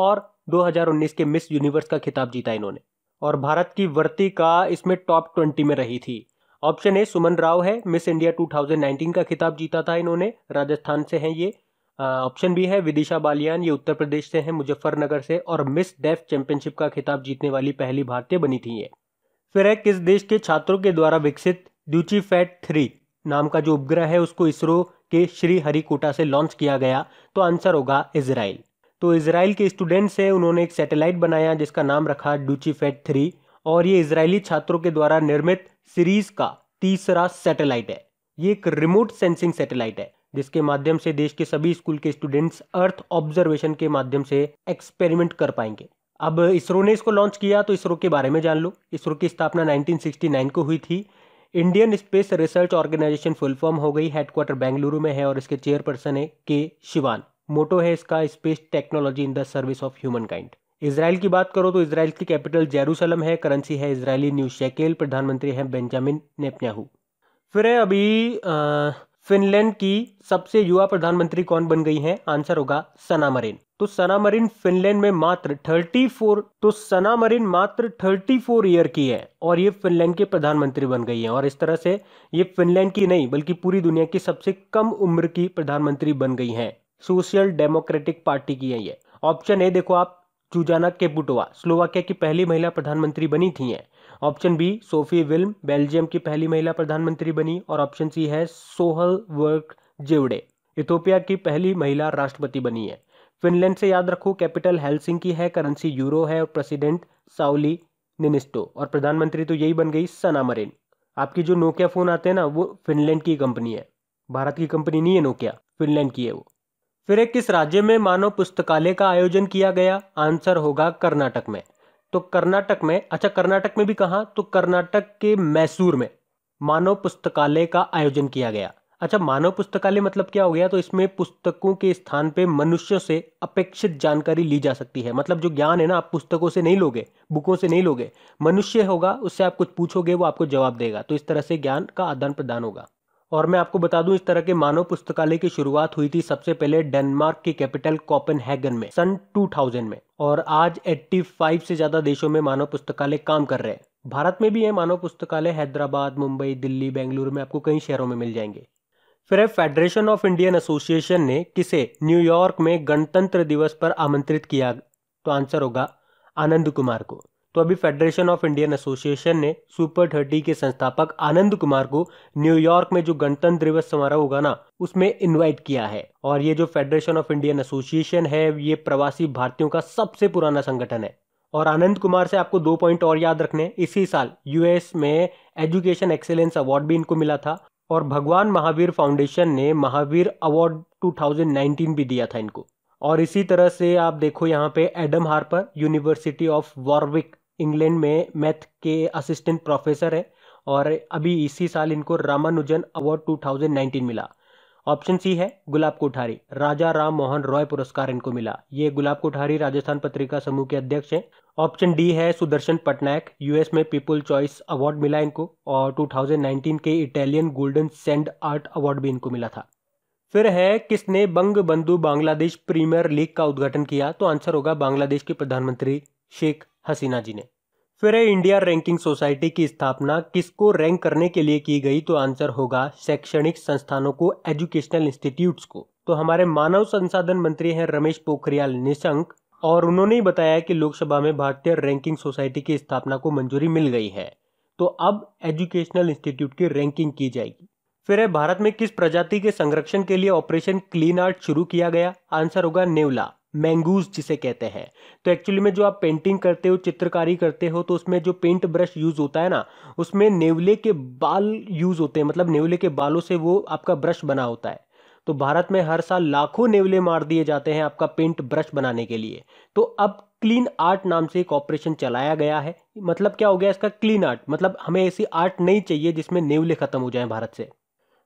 और दो हज़ार उन्नीस के मिस यूनिवर्स का खिताब जीता इन्होंने। और भारत की वर्तिका इसमें टॉप ट्वेंटी में रही थी। ऑप्शन ए सुमन राव है, मिस इंडिया दो हज़ार उन्नीस का खिताब जीता था इन्होंने, राजस्थान से हैं ये। ऑप्शन बी है विदिशा बालियान, ये उत्तर प्रदेश से हैं, मुजफ्फरनगर से, और मिस डेफ चैंपियनशिप का खिताब जीतने वाली पहली भारतीय बनी थी ये। फिर है किस देश के छात्रों के द्वारा विकसित ड्यूचीफैट थ्री नाम का जो उपग्रह है उसको इसरो के श्रीहरिकोटा से लॉन्च किया गया, तो आंसर होगा इजराइल। तो इजराइल के स्टूडेंट्स हैं, उन्होंने एक सैटेलाइट बनाया जिसका नाम रखा ड्यूचीफैट थ्री और ये इजरायली छात्रों के द्वारा निर्मित सीरीज का तीसरा सैटेलाइट है। ये एक रिमोट सेंसिंग सैटेलाइट है जिसके माध्यम से देश के सभी स्कूल के स्टूडेंट्स अर्थ ऑब्जर्वेशन के माध्यम से एक्सपेरिमेंट कर पाएंगे। अब इसरो ने इसको लॉन्च किया, तो इसरो के बारे में जान लो। इसरो की स्थापना उन्नीस सौ उनहत्तर को हुई थी। Indian space research organisation full form हो गई, हेडक्वार्टर बेंगलुरु में है और इसके चेयरपर्सन है के शिवान। मोटो है इसका space technology in the service of humankind. Israel की बात करो तो इसराइल की कैपिटल जेरूसलम है, करेंसी है इसराइली न्यू शेकेल, प्रधानमंत्री है बेंजामिन नेतन्याहू। फिर है अभी आ, फिनलैंड की सबसे युवा प्रधानमंत्री कौन बन गई हैं, आंसर होगा सना मरीन। तो सना मरीन फिनलैंड में मात्र चौंतीस तो सना मरीन मात्र चौंतीस ईयर की है और ये फिनलैंड के प्रधानमंत्री बन गई हैं। और इस तरह से ये फिनलैंड की नहीं बल्कि पूरी दुनिया की सबसे कम उम्र की प्रधानमंत्री बन गई हैं। सोशल डेमोक्रेटिक पार्टी की है ये। ऑप्शन ए देखो आप जुजाना केपुटोवा स्लोवाकिया की पहली महिला प्रधानमंत्री बनी थी हैं। ऑप्शन बी सोफी विल्म बेल्जियम की पहली महिला प्रधानमंत्री बनी। और ऑप्शन सी है सोहल वर्क जेवडे इथोपिया की पहली महिला राष्ट्रपति बनी है। फिनलैंड से याद रखो कैपिटल हेलसिंकी है, करेंसी यूरो है और प्रेसिडेंट साउली निनिस्टो और प्रधानमंत्री तो यही बन गई सना मरीन। आपकी जो नोकिया फोन आते हैं ना वो फिनलैंड की कंपनी है, भारत की कंपनी नहीं है नोकिया, फिनलैंड की है वो। फिर एक किस राज्य में मानव पुस्तकालय का आयोजन किया गया, आंसर होगा कर्नाटक में। तो कर्नाटक में अच्छा कर्नाटक में भी कहाँ, तो कर्नाटक के मैसूर में मानव पुस्तकालय का आयोजन किया गया। अच्छा मानव पुस्तकालय मतलब क्या हो गया, तो इसमें पुस्तकों के स्थान पे मनुष्यों से अपेक्षित जानकारी ली जा सकती है। मतलब जो ज्ञान है ना आप पुस्तकों से नहीं लोगे, बुकों से नहीं लोगे, मनुष्य होगा उससे आप कुछ पूछोगे वो आपको जवाब देगा। तो इस तरह से ज्ञान का आदान प्रदान होगा। और मैं आपको बता दूं इस तरह के मानव पुस्तकालय की शुरुआत हुई थी सबसे पहले डेनमार्क की कैपिटल कोपेनहेगन में सन दो हज़ार में और आज पचासी से ज्यादा देशों में मानव पुस्तकालय काम कर रहे हैं। भारत में भी है मानव पुस्तकालय, हैदराबाद मुंबई दिल्ली बेंगलुरु में आपको कई शहरों में मिल जाएंगे। फिर फेडरेशन ऑफ इंडियन एसोसिएशन ने किसे न्यूयॉर्क में गणतंत्र दिवस पर आमंत्रित किया, तो आंसर होगा आनंद कुमार को। तो अभी फेडरेशन ऑफ इंडियन एसोसिएशन ने सुपर थर्टी के संस्थापक आनंद कुमार को न्यूयॉर्क में जो गणतंत्र दिवस समारोह होगा ना उसमें इनवाइट किया है। और ये जो फेडरेशन ऑफ इंडियन एसोसिएशन है ये प्रवासी भारतीयों का सबसे पुराना संगठन है। और आनंद कुमार से आपको दो पॉइंट और याद रखने, इसी साल यूएस में एजुकेशन एक्सेलेंस अवार्ड भी इनको मिला था और भगवान महावीर फाउंडेशन ने महावीर अवार्ड दो हज़ार उन्नीस भी दिया था इनको। और इसी तरह से आप देखो यहाँ पे Adam Harper university of Warwick England में मैथ के असिस्टेंट प्रोफेसर है और अभी इसी साल इनको रामानुजन अवार्ड दो हज़ार उन्नीस मिला। ऑप्शन सी है गुलाब कोठारी, राजा राम मोहन रॉय पुरस्कार इनको मिला। ये गुलाब कोठारी राजस्थान पत्रिका समूह के अध्यक्ष हैं। ऑप्शन डी है सुदर्शन पटनायक, यूएस में पीपल चॉइस अवार्ड मिला इनको और दो हज़ार उन्नीस के Italian golden sand art award भी इनको मिला था। फिर है किसने बंगबंधु बांग्लादेश प्रीमियर लीग का उद्घाटन किया, तो आंसर होगा बांग्लादेश के प्रधानमंत्री शेख हसीना जी ने। फिर है इंडिया रैंकिंग सोसाइटी की स्थापना किसको रैंक करने के लिए की गई, तो आंसर होगा शैक्षणिक संस्थानों को, एजुकेशनल इंस्टीट्यूट्स को। तो हमारे मानव संसाधन मंत्री हैं रमेश पोखरियाल निशंक, और उन्होंने ही बताया कि लोकसभा में भारतीय रैंकिंग सोसाइटी की स्थापना को मंजूरी मिल गई है। तो अब एजुकेशनल इंस्टीट्यूट की रैंकिंग की जाएगी। फिर है भारत में किस प्रजाति के संरक्षण के लिए ऑपरेशन क्लीन आर्ट शुरू किया गया, आंसर होगा नेवला, मैंगूस जिसे कहते हैं। तो एक्चुअली में जो आप पेंटिंग करते हो, चित्रकारी करते हो, तो उसमें जो पेंट ब्रश यूज होता है ना, उसमें नेवले के बाल यूज होते हैं, मतलब नेवले के बालों से वो आपका ब्रश बना होता है। तो भारत में हर साल लाखों नेवले मार दिए जाते हैं आपका पेंट ब्रश बनाने के लिए। तो अब क्लीन आर्ट नाम से एक ऑपरेशन चलाया गया है। मतलब क्या हो गया इसका, क्लीन आर्ट, मतलब हमें ऐसी आर्ट नहीं चाहिए जिसमें नेवले खत्म हो जाएं भारत से।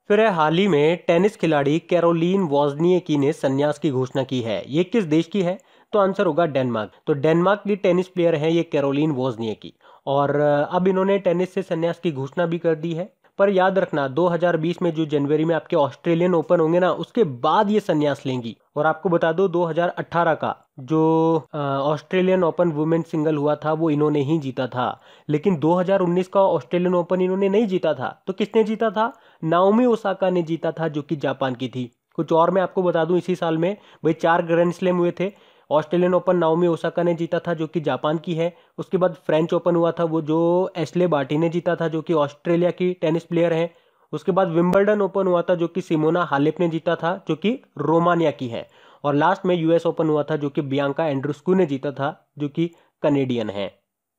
फिर है हाल ही में टेनिस खिलाड़ी कैरोलिन वॉजनिएकी ने संन्यास की घोषणा की है, ये किस देश की है, तो आंसर होगा डेनमार्क। तो डेनमार्क की टेनिस प्लेयर है ये कैरोलिन वॉजनिएकी, और अब इन्होंने टेनिस से संन्यास की घोषणा भी कर दी है। पर याद रखना दो हज़ार बीस में जो जनवरी में आपके ऑस्ट्रेलियन ओपन होंगे ना, उसके बाद ये संन्यास लेंगी। और आपको बता दो दो हज़ार अठारह का जो ऑस्ट्रेलियन ओपन वुमेन सिंगल हुआ था वो इन्होंने ही जीता था, लेकिन दो हज़ार उन्नीस का ऑस्ट्रेलियन ओपन इन्होंने नहीं जीता था। तो किसने जीता था, नाओमी ओसाका ने जीता था, जो कि जापान की थी। कुछ और मैं आपको बता दूं, इसी साल में भाई चार ग्रैंड स्लैम हुए थे। ऑस्ट्रेलियन ओपन नाओमी ओसाका ने जीता था, जो कि जापान की है। उसके बाद फ्रेंच ओपन हुआ था वो जो एशले बार्टी ने जीता था, जो कि ऑस्ट्रेलिया की टेनिस प्लेयर हैं। उसके बाद विंबलडन ओपन हुआ था जो कि सिमोना हालेप ने जीता था, जो कि रोमानिया की है। और लास्ट में यूएस ओपन हुआ था जो कि बियांका एंड्रूस्कू ने जीता था, जो कि कनेडियन है।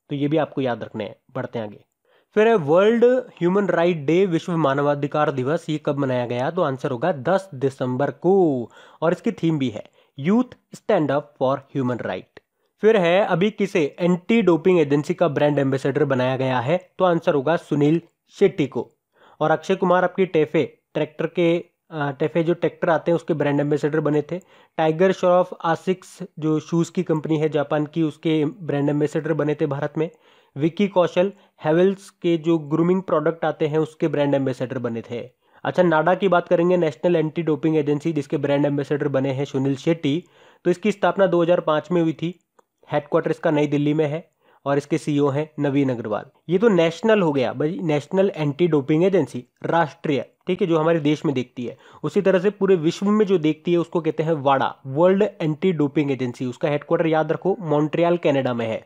तो ये भी आपको याद रखने हैं। बढ़ते हैं आगे। फिर है वर्ल्ड ह्यूमन राइट डे, विश्व मानवाधिकार दिवस, ये कब मनाया गया, तो आंसर होगा दस दिसंबर को। और इसकी थीम भी है youth stand up for human right. फिर है अभी किसे एंटी डोपिंग एजेंसी का ब्रांड एम्बेसडर बनाया गया है, तो आंसर होगा सुनील शेट्टी को। और अक्षय कुमार आपकी टेफे ट्रैक्टर के टेफे जो ट्रैक्टर आते हैं उसके ब्रांड एम्बेसडर बने थे। टाइगर श्रॉफ आसिक्स जो शूज़ की कंपनी है जापान की, उसके ब्रांड एम्बेसडर बने थे भारत में। विक्की कौशल हैवेल्स के जो ग्रूमिंग प्रोडक्ट आते हैं उसके ब्रांड एम्बेसडर बने थे। अच्छा, नाडा की बात करेंगे, नेशनल एंटी डोपिंग एजेंसी, जिसके ब्रांड एम्बेसडर बने हैं सुनील शेट्टी। तो इसकी स्थापना दो हज़ार पाँच में हुई थी, हेडक्वार्टर इसका नई दिल्ली में है, और इसके सीईओ हैं नवीन अग्रवाल। ये तो नेशनल हो गया भाई, नेशनल एंटी डोपिंग एजेंसी, राष्ट्रीय, ठीक है, जो हमारे देश में देखती है। उसी तरह से पूरे विश्व में जो देखती है उसको कहते हैं वाडा, वर्ल्ड एंटी डोपिंग एजेंसी। उसका हेडक्वार्टर याद रखो मॉन्ट्रियल कनाडा में है।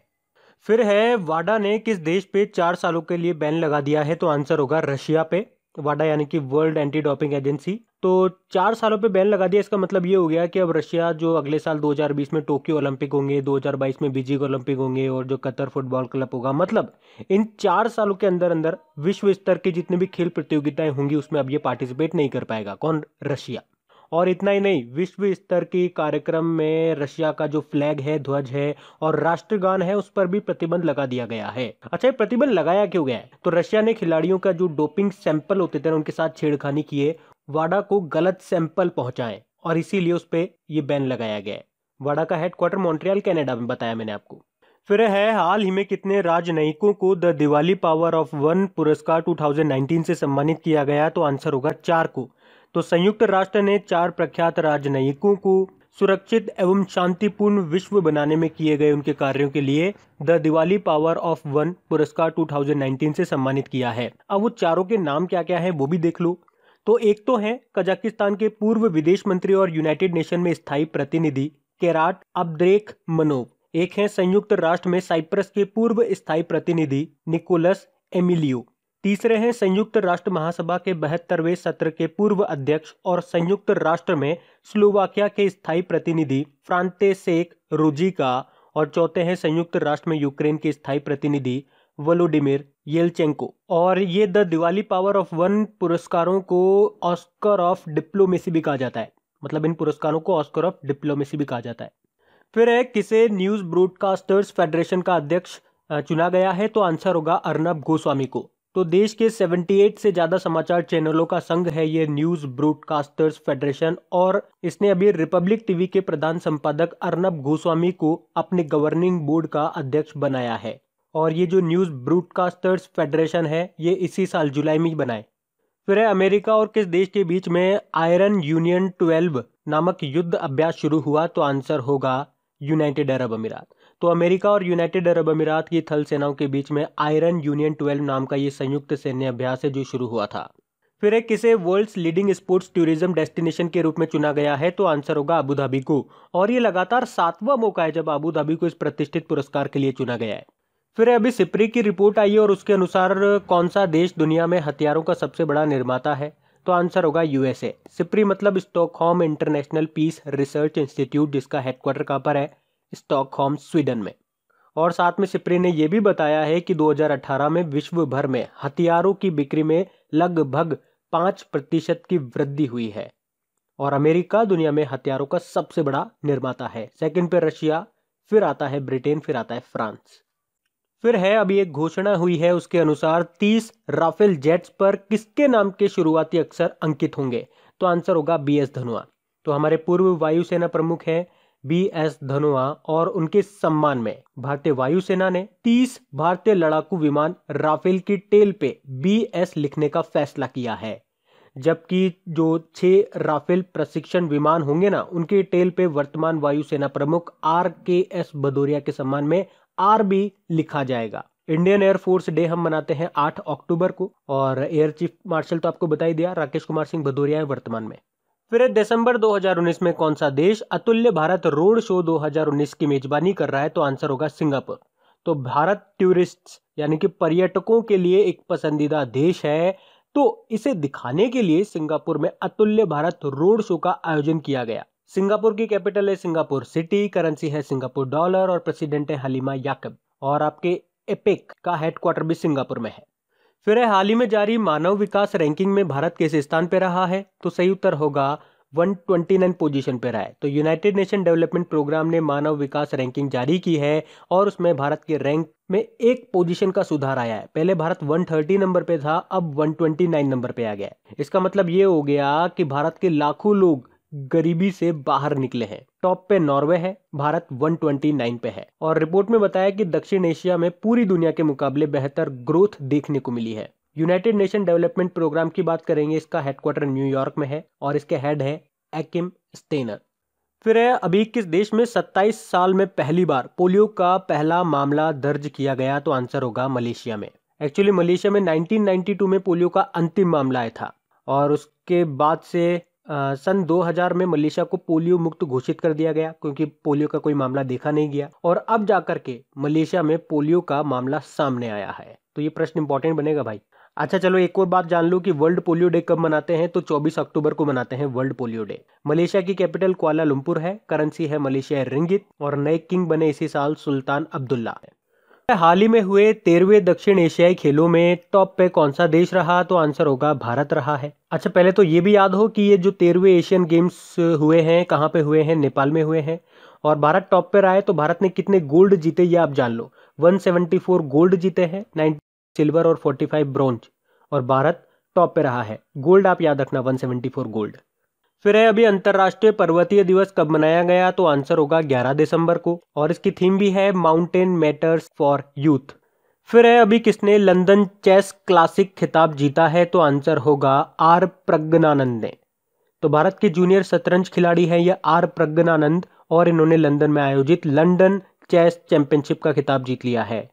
फिर है वाडा ने किस देश पे चार सालों के लिए बैन लगा दिया है, तो आंसर होगा रशिया पे। वाडा यानी कि वर्ल्ड एंटी डोपिंग एजेंसी, तो चार सालों पे बैन लगा दिया। इसका मतलब ये हो गया कि अब रशिया जो अगले साल दो हज़ार बीस में टोक्यो ओलंपिक होंगे, दो हज़ार बाईस में बीजिंग ओलंपिक होंगे, और जो कतर फुटबॉल क्लब होगा, मतलब इन चार सालों के अंदर अंदर विश्व स्तर की जितनी भी खेल प्रतियोगिताएं होंगी उसमें अब ये पार्टिसिपेट नहीं कर पाएगा। कौन? रशिया। और इतना ही नहीं, विश्व स्तर के कार्यक्रम में रशिया का जो फ्लैग है, ध्वज है और राष्ट्रगान है, उस पर भी प्रतिबंध लगा दिया गया है। अच्छा, ये प्रतिबंध लगाया क्यों गया है? तो रशिया ने खिलाड़ियों का जो डोपिंग सैंपल होते थे उनके साथ छेड़खानी किए, वाडा को गलत सैंपल पहुंचाए, और इसीलिए उस पर यह बैन लगाया गया है। वाडा का हेडक्वार्टर मॉन्ट्रियल कनाडा में बताया मैंने आपको। फिर है हाल ही में कितने राजनयिकों को the Diwali power of one पुरस्कार दो हज़ार उन्नीस से सम्मानित किया गया, तो आंसर होगा चार को। तो संयुक्त राष्ट्र ने चार प्रख्यात राजनयिकों को सुरक्षित एवं शांतिपूर्ण विश्व बनाने में किए गए उनके कार्यों के लिए the Diwali power of one पुरस्कार दो हज़ार उन्नीस से सम्मानित किया है। अब वो चारों के नाम क्या क्या है वो भी देख लो। तो एक तो है कजाकिस्तान के पूर्व विदेश मंत्री और यूनाइटेड नेशन में स्थायी प्रतिनिधि केराट अब्द्रेख मनोव। एक है संयुक्त राष्ट्र में साइप्रस के पूर्व स्थायी प्रतिनिधि निकोलस एमिलियो। तीसरे हैं संयुक्त राष्ट्र महासभा के बहत्तरवें सत्र के पूर्व अध्यक्ष और संयुक्त राष्ट्र में स्लोवाकिया के स्थायी प्रतिनिधि फ्रांतेसेक रोजिका। और चौथे हैं संयुक्त राष्ट्र में यूक्रेन के स्थायी प्रतिनिधि वोलोडिमिर येलचेंको। और ये the Diwali power of one पुरस्कारों को ऑस्कर ऑफ डिप्लोमेसी भी कहा जाता है, मतलब इन पुरस्कारों को ऑस्कर ऑफ डिप्लोमेसी भी कहा जाता है। फिर है किसे न्यूज़ ब्रॉडकास्टर्स फेडरेशन का अध्यक्ष चुना गया है, तो आंसर होगा अर्नब गोस्वामी को। तो देश के अठहत्तर से ज़्यादा समाचार चैनलों का संघ है ये न्यूज़ ब्रॉडकास्टर्स फेडरेशन, और इसने अभी रिपब्लिक टीवी के प्रधान संपादक अर्नब गोस्वामी को अपने गवर्निंग बोर्ड का अध्यक्ष बनाया है। और ये जो न्यूज़ ब्रॉडकास्टर्स फेडरेशन है ये इसी साल जुलाई में बनाए। फिर है अमेरिका और किस देश के बीच में आयरन यूनियन ट्वेल्व नामक युद्ध अभ्यास शुरू हुआ, तो आंसर होगा यूनाइटेड अरब अमीरात। तो अमेरिका और यूनाइटेड अरब अमीरात की थल सेनाओं के बीच में आयरन यूनियन ट्वेल्व नाम का ये संयुक्त सैन्य अभ्यास है जो शुरू हुआ था। फिर एक किसे world's leading sports tourism destination के रूप में चुना गया है, तो आंसर होगा अबू धाबी को, और ये लगातार सातवां मौका है जब अबू धाबी को इस प्रतिष्ठित पुरस्कार के लिए चुना गया है। फिर अभी सिप्री की रिपोर्ट आई है और उसके अनुसार कौन सा देश दुनिया में हथियारों का सबसे बड़ा निर्माता है, तो आंसर होगा यूएसए। सिप्री मतलब Stockholm international Peace Research institute, जिसका हेडक्वार्टर कहाँ पर है, स्टॉकहोम स्वीडन में। और साथ में सिप्री ने यह भी बताया है कि दो हज़ार अठारह में विश्व भर में हथियारों की बिक्री में लगभग पाँच प्रतिशत की वृद्धि हुई है और अमेरिका दुनिया में हथियारों का सबसे बड़ा निर्माता है। सेकंड पे रशिया, फिर आता है ब्रिटेन, फिर आता है फ्रांस। फिर है अभी एक घोषणा हुई है, उसके अनुसार तीस राफेल जेट्स पर किसके नाम के शुरुआती अक्षर अंकित होंगे, तो आंसर होगा बी एस धनोआ। तो हमारे पूर्व वायुसेना प्रमुख हैं बी एस धनोआ और उनके सम्मान में भारतीय वायुसेना ने तीस भारतीय लड़ाकू विमान राफेल की टेल पे बी एस लिखने का फैसला किया है, जबकि जो छह राफेल प्रशिक्षण विमान होंगे ना, उनके टेल पे वर्तमान वायुसेना प्रमुख आर के एस भदौरिया के सम्मान में आर बी लिखा जाएगा। इंडियन एयरफोर्स डे हम मनाते हैं आठ अक्टूबर को और एयर चीफ मार्शल तो आपको बता ही दिया राकेश कुमार सिंह भदौरिया है वर्तमान में। फिर दिसंबर दो हज़ार उन्नीस में कौन सा देश अतुल्य भारत रोड शो दो हज़ार उन्नीस की मेजबानी कर रहा है, तो आंसर होगा सिंगापुर। तो भारत टूरिस्ट्स यानी कि पर्यटकों के लिए एक पसंदीदा देश है, तो इसे दिखाने के लिए सिंगापुर में अतुल्य भारत रोड शो का आयोजन किया गया। सिंगापुर की कैपिटल है सिंगापुर सिटी, करेंसी है सिंगापुर डॉलर और प्रेसिडेंट है हलीमा याकूब और आपके एपेक का हेडक्वार्टर भी सिंगापुर में है। फिर हाल ही में जारी मानव विकास रैंकिंग में भारत किस स्थान पर रहा है, तो सही उत्तर होगा एक सौ उनतीस पोजीशन पर रहा है। तो यूनाइटेड नेशन डेवलपमेंट प्रोग्राम ने मानव विकास रैंकिंग जारी की है और उसमें भारत के रैंक में एक पोजीशन का सुधार आया है। पहले भारत एक सौ तीस नंबर पे था, अब एक सौ उनतीस नंबर पे आ गया है। इसका मतलब ये हो गया कि भारत के लाखों लोग गरीबी से बाहर निकले हैं। टॉप पे नॉर्वे है, भारत एक सौ उनतीस पे है। और रिपोर्ट में बताया कि दक्षिण एशिया में पूरी दुनिया के मुकाबले बेहतर ग्रोथ देखने को मिली है। यूनाइटेड नेशन डेवलपमेंट प्रोग्राम की बात करेंगे, इसका हेडक्वार्टर न्यूयॉर्क में है और इसके हेड है एकिम स्टेनर। फिर है अभी किस देश में सत्ताईस साल में पहली बार पोलियो का पहला मामला दर्ज किया गया, तो आंसर होगा मलेशिया में। एक्चुअली मलेशिया में नाइनटीन नाइंटी टू में पोलियो का अंतिम मामला आया था और उसके बाद से Uh, सन दो हज़ार में मलेशिया को पोलियो मुक्त घोषित कर दिया गया क्योंकि पोलियो का कोई मामला देखा नहीं गया और अब जाकर के मलेशिया में पोलियो का मामला सामने आया है। तो ये प्रश्न इंपॉर्टेंट बनेगा भाई। अच्छा चलो एक और बात जान लो कि वर्ल्ड पोलियो डे कब मनाते हैं, तो चौबीस अक्टूबर को मनाते हैं वर्ल्ड पोलियो डे। मलेशिया की कैपिटल कुआलालंपुर है, करेंसी है मलेशिया रिंगित और नए किंग बने इसी साल सुल्तान अब्दुल्ला। हाल ही में हुए तेरहवें दक्षिण एशियाई खेलों में टॉप पे कौन सा देश रहा, तो आंसर होगा भारत रहा है। अच्छा पहले तो ये भी याद हो कि ये जो तेरहवें एशियन गेम्स हुए हैं कहाँ पे हुए हैं, नेपाल में हुए हैं और भारत टॉप पे रहा है। तो भारत ने कितने गोल्ड जीते ये आप जान लो, एक सौ चौहत्तर गोल्ड जीते हैं, नाइन्टी सिल्वर और पैंतालीस ब्रॉन्ज और भारत टॉप पे रहा है। गोल्ड आप याद रखना एक सौ चौहत्तर गोल्ड। फिर है अभी अंतर्राष्ट्रीय पर्वतीय दिवस कब मनाया गया, तो आंसर होगा ग्यारह दिसंबर को और इसकी थीम भी है माउंटेन मैटर्स फॉर यूथ। फिर है अभी किसने लंदन चेस क्लासिक खिताब जीता है, तो आंसर होगा आर प्रज्ञानंद ने। तो भारत के जूनियर शतरंज खिलाड़ी हैं यह आर प्रज्ञानंद और इन्होंने लंदन में आयोजित लंदन चेस चैंपियनशिप का खिताब जीत लिया है।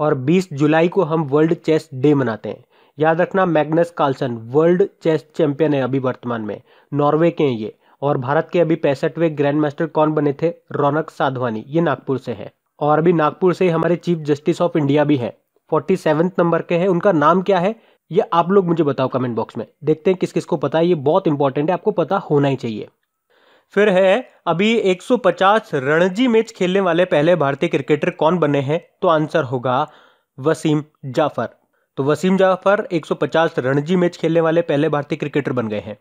और बीस जुलाई को हम वर्ल्ड चेस डे मनाते हैं। याद रखना Magnus Carlsen world chess champion है अभी वर्तमान में, नॉर्वे के हैं ये। और भारत के अभी पैंसठवें ग्रैंड मास्टर कौन बने थे, रौनक साधवानी, ये नागपुर से हैं। और अभी नागपुर से हमारे चीफ जस्टिस ऑफ इंडिया भी हैं, फोर्टी सेवन्थ नंबर के हैं। उनका नाम क्या है ये आप लोग मुझे बताओ कमेंट बॉक्स में, देखते हैं किस किस को पता है। ये बहुत इंपॉर्टेंट है, आपको पता होना ही चाहिए। फिर है अभी एक सौ पचास रणजी मैच खेलने वाले पहले भारतीय क्रिकेटर कौन बने हैं, तो आंसर होगा वसीम जाफर। तो वसीम जाफर एक सौ पचास रणजी मैच खेलने वाले पहले भारतीय क्रिकेटर बन गए हैं।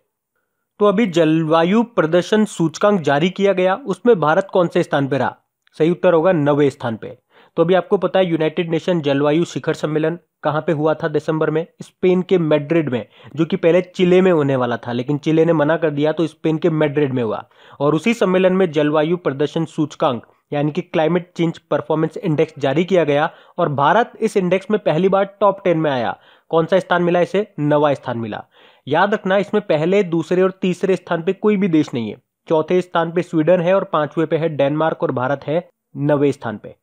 तो अभी जलवायु प्रदर्शन सूचकांक जारी किया गया, उसमें भारत कौन से स्थान पर रहा, सही उत्तर होगा नवे स्थान पे। तो अभी आपको पता है यूनाइटेड नेशन जलवायु शिखर सम्मेलन कहाँ पे हुआ था दिसंबर में, स्पेन के मैड्रिड में, जो कि पहले चिले में होने वाला था लेकिन चिले ने मना कर दिया तो स्पेन के मैड्रिड में हुआ। और उसी सम्मेलन में जलवायु प्रदर्शन सूचकांक यानी कि क्लाइमेट चेंज परफॉर्मेंस इंडेक्स जारी किया गया और भारत इस इंडेक्स में पहली बार टॉप टेन में आया। कौन सा स्थान मिला इसे, नवा स्थान मिला। याद रखना इसमें पहले, दूसरे और तीसरे स्थान पे कोई भी देश नहीं है। चौथे स्थान पे स्वीडन है और पांचवें पे है डेनमार्क और भारत है नवे स्थान पे।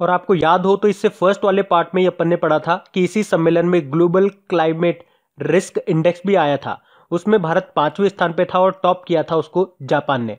और आपको याद हो तो इससे फर्स्ट वाले पार्ट में अपन ने पढ़ा था कि इसी सम्मेलन में ग्लोबल क्लाइमेट रिस्क इंडेक्स भी आया था, उसमें भारत पांचवें स्थान पे था और टॉप किया था उसको जापान ने।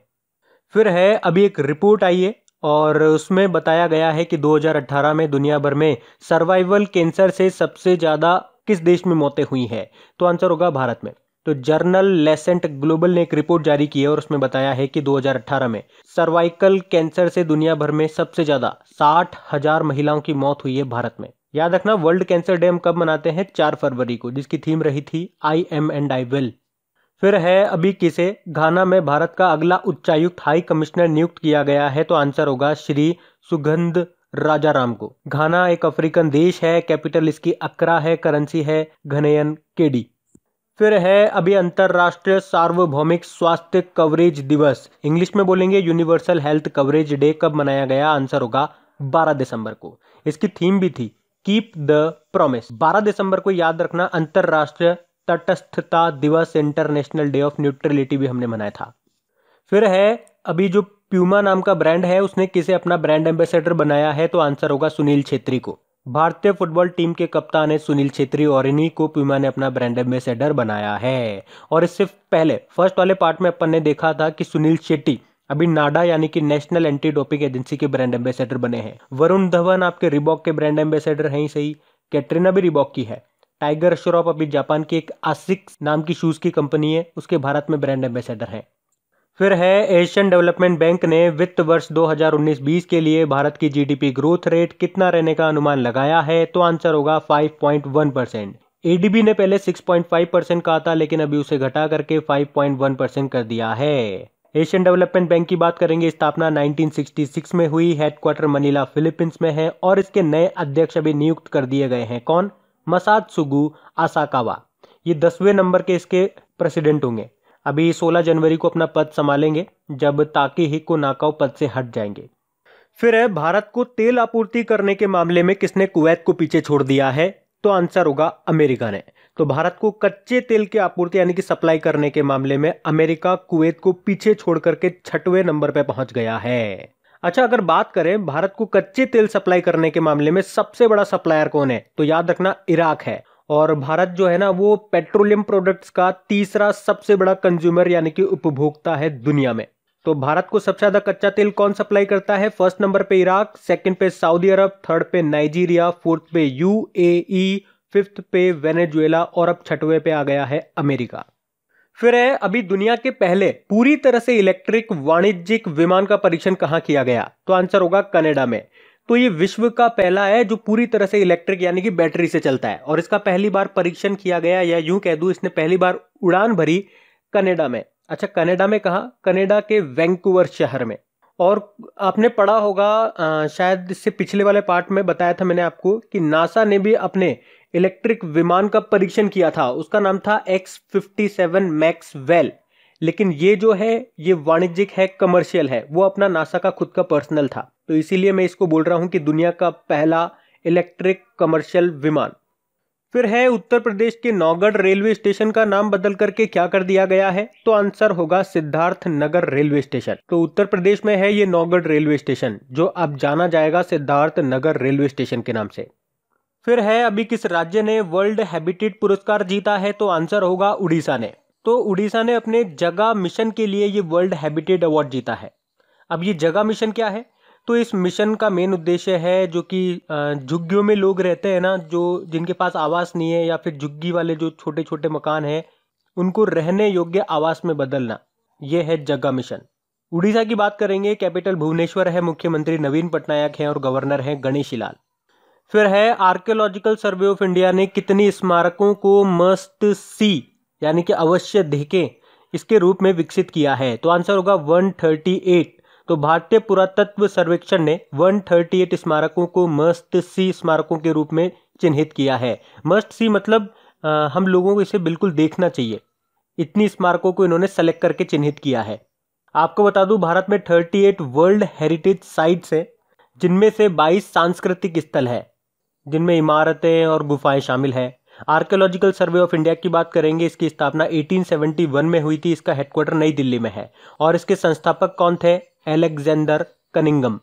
फिर है अभी एक रिपोर्ट आई है और उसमें बताया गया है कि दो हज़ार अठारह में दुनिया भर में सर्वाइवल कैंसर से सबसे ज़्यादा किस देश में मौतें हुई हैं, तो आंसर होगा भारत में। तो जर्नल लेसेंट ग्लोबल ने एक रिपोर्ट जारी की है और उसमें बताया है कि दो हज़ार अठारह में सर्वाइकल कैंसर से दुनिया भर में सबसे ज़्यादा साठ हज़ार महिलाओं की मौत हुई है भारत में। याद रखना वर्ल्ड कैंसर डे हम कब मनाते हैं, चार फरवरी को, जिसकी थीम रही थी I am and I will. फिर है अभी किसे घाना में भारत का अगला उच्चायुक्त हाई कमिश्नर नियुक्त किया गया है, तो आंसर होगा श्री सुगंध राजाराम को। घाना एक अफ्रीकन देश है, कैपिटल इसकी अक्रा है, करेंसी है घनेयन केडी। फिर है अभी अंतर्राष्ट्रीय सार्वभौमिक स्वास्थ्य कवरेज दिवस, इंग्लिश में बोलेंगे यूनिवर्सल हेल्थ कवरेज डे, कब मनाया गया, आंसर होगा बारह दिसंबर को। इसकी थीम भी थी कीप द प्रॉमिस। बारह दिसंबर को याद रखना अंतर्राष्ट्रीय तटस्थता दिवस, इंटरनेशनल डे ऑफ न्यूट्रलिटी भी हमने मनाया था। फिर है अभी जो प्यूमा नाम का ब्रांड है उसने किसे अपना ब्रांड एम्बेसडर बनाया है, तो आंसर होगा सुनील छेत्री को। भारतीय फुटबॉल टीम के कप्तान है सुनील छेत्री और इन्हीं को प्यूमा ने अपना ब्रांड एम्बेसडर बनाया है। और इससे पहले फर्स्ट वाले पार्ट में अपन ने देखा था कि सुनील शेट्टी अभी नाडा यानी कि नेशनल एंटी डोपिंग एजेंसी के ब्रांड एम्बेसडर बने हैं। वरुण धवन आपके रिबॉक के ब्रांड एम्बेसडर हैं ही सही, कैटरीना भी रिबॉक की है, टाइगर श्रॉफ अभी जापान की एक आसिक्स नाम की शूज़ की कंपनी है उसके भारत में ब्रांड एम्बेसडर हैं। फिर है एशियन डेवलपमेंट बैंक ने वित्त वर्ष दो हज़ार उन्नीस बीस के लिए भारत की जीडीपी ग्रोथ रेट कितना रहने का अनुमान लगाया है, तो आंसर होगा पाँच पॉइंट एक परसेंट। एडीबी ने पहले छह पॉइंट पाँच परसेंट कहा था लेकिन अभी उसे घटा करके पाँच पॉइंट एक परसेंट कर दिया है। एशियन डेवलपमेंट बैंक की बात करेंगे, स्थापना उन्नीस सौ छियासठ में हुई, हेडक्वार्टर मनीला फिलीपींस में है और इसके नए अध्यक्ष अभी नियुक्त कर दिए गए हैं, कौन, मसात्सुगु आसाकावा। ये दसवें नंबर के इसके प्रेसिडेंट होंगे, अभी सोलह जनवरी को अपना पद संभालेंगे जब ताके हिको नाकाओ पद से हट जाएंगे। फिर है भारत को तेल आपूर्ति करने के मामले में किसने कुवैत को पीछे छोड़ दिया है, तो आंसर होगा अमेरिका ने। तो भारत को कच्चे तेल की आपूर्ति यानी कि सप्लाई करने के मामले में अमेरिका कुवैत को पीछे छोड़ करके छठवें नंबर पर पहुंच गया है। अच्छा, अगर बात करें भारत को कच्चे तेल सप्लाई करने के मामले में सबसे बड़ा सप्लायर कौन है, तो याद रखना इराक है। और भारत जो है ना वो पेट्रोलियम प्रोडक्ट्स का तीसरा सबसे बड़ा कंज्यूमर यानी कि उपभोक्ता है दुनिया में। तो भारत को सबसे ज्यादा कच्चा तेल कौन सप्लाई करता है, फर्स्ट नंबर पे इराक, सेकंड पे सऊदी अरब, थर्ड पे नाइजीरिया, फोर्थ पे यूएई, फिफ्थ पे वेनेजुएला और अब छठवें पे आ गया है अमेरिका। फिर है अभी दुनिया के पहले पूरी तरह से इलेक्ट्रिक वाणिज्यिक विमान का परीक्षण कहाँ किया गया, तो आंसर होगा कनाडा में। तो ये विश्व का पहला है जो पूरी तरह से इलेक्ट्रिक यानी कि बैटरी से चलता है और इसका पहली बार परीक्षण किया गया, या यूं कह दूं इसने पहली बार उड़ान भरी कनाडा में। अच्छा, कनाडा में कहाँ, कनाडा के वैंकूवर शहर में। और आपने पढ़ा होगा आ, शायद इससे पिछले वाले पार्ट में बताया था मैंने आपको कि नासा ने भी अपने इलेक्ट्रिक विमान का परीक्षण किया था, उसका नाम था एक्स फिफ्टी सेवन मैक्सवेल। लेकिन ये जो है ये वाणिज्यिक है, कमर्शियल है, वो अपना नासा का खुद का पर्सनल था, तो इसीलिए मैं इसको बोल रहा हूँ कि दुनिया का पहला इलेक्ट्रिक कमर्शियल विमान। फिर है उत्तर प्रदेश के नौगढ़ रेलवे स्टेशन का नाम बदल करके क्या कर दिया गया है, तो आंसर होगा सिद्धार्थ नगर रेलवे स्टेशन। तो उत्तर प्रदेश में है ये नौगढ़ रेलवे स्टेशन जो अब जाना जाएगा सिद्धार्थ नगर रेलवे स्टेशन के नाम से। फिर है अभी किस राज्य ने वर्ल्ड हैबिटेट पुरस्कार जीता है, तो आंसर होगा उड़ीसा ने। तो उड़ीसा ने अपने जगा मिशन के लिए ये वर्ल्ड हैबिटेट अवार्ड जीता है। अब ये जगा मिशन क्या है, तो इस मिशन का मेन उद्देश्य है जो कि झुग्गियों में लोग रहते हैं ना, जो जिनके पास आवास नहीं है या फिर झुग्गी वाले जो छोटे छोटे मकान हैं उनको रहने योग्य आवास में बदलना, ये है जगा मिशन। उड़ीसा की बात करेंगे, कैपिटल भुवनेश्वर है, मुख्यमंत्री नवीन पटनायक हैं और गवर्नर हैं गणेशी लाल। फिर है आर्कियोलॉजिकल सर्वे ऑफ इंडिया ने कितनी स्मारकों को मस्ट सी यानी कि अवश्य देखें इसके रूप में विकसित किया है, तो आंसर होगा एक सौ अड़तीस। तो भारतीय पुरातत्व सर्वेक्षण ने एक सौ अड़तीस स्मारकों को मस्ट सी स्मारकों के रूप में चिन्हित किया है। मस्ट सी मतलब आ, हम लोगों को इसे बिल्कुल देखना चाहिए, इतनी स्मारकों को इन्होंने सेलेक्ट करके चिन्हित किया है। आपको बता दूं भारत में अड़तीस वर्ल्ड हेरिटेज साइट्स हैं, जिनमें से बाईस सांस्कृतिक स्थल है जिनमें इमारतें और गुफाएं शामिल है। आर्कियोलॉजिकल सर्वे ऑफ इंडिया की बात करेंगे, इसकी स्थापना अठारह सौ इकहत्तर में हुई थी। इसका हेडक्वार्टर नई दिल्ली में है और इसके संस्थापक कौन थे? Alexander Cunningham.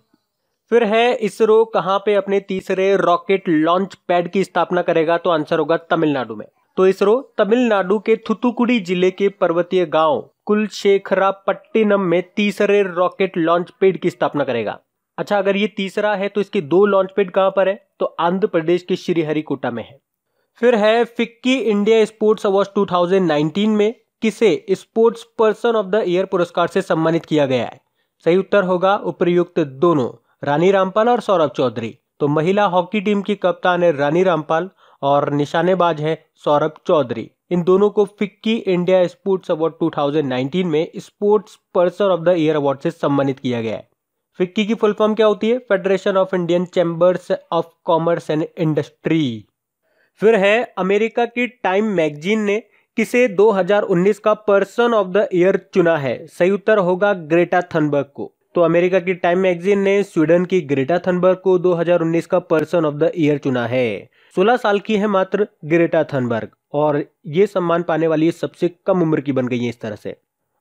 फिर है इसरो कहाँ पे अपने तीसरे रॉकेट लॉन्च पैड की स्थापना करेगा, तो आंसर होगा तमिलनाडु में। तो इसरो तमिलनाडु के थुतुकुड़ी जिले के पर्वतीय गांव कुलशेखरापट्टिनम में तीसरे रॉकेट लॉन्च पैड की स्थापना करेगा। अच्छा, अगर ये तीसरा है तो इसके दो लॉन्च पैड कहाँ पर है? तो आंध्र प्रदेश के श्रीहरिकोटा में है। फिर है फिक्की इंडिया स्पोर्ट्स अवार्ड दो हज़ार उन्नीस में किसे sports person of the year पुरस्कार से सम्मानित किया गया है? सही उत्तर होगा उपयुक्त दोनों, रानी रामपाल और सौरभ चौधरी। तो महिला हॉकी टीम की कप्तान है रानी रामपाल और निशानेबाज है सौरभ चौधरी। इन दोनों को फिक्की इंडिया स्पोर्ट्स अवार्ड दो हज़ार उन्नीस में sports person of the year award से सम्मानित किया गया है। फिक्की की फुल फॉर्म क्या होती है? Federation of Indian chambers of commerce and industry. फिर है अमेरिका की टाइम मैगजीन ने किसे दो हज़ार उन्नीस का पर्सन ऑफ द ईयर चुना है? सही उत्तर होगा ग्रेटा थनबर्ग को। तो अमेरिका की टाइम मैगजीन ने स्वीडन की ग्रेटा थनबर्ग को दो हज़ार उन्नीस का पर्सन ऑफ द ईयर चुना है। सोलह साल की है मात्र ग्रेटा थनबर्ग और ये सम्मान पाने वाली सबसे कम उम्र की बन गई है इस तरह से।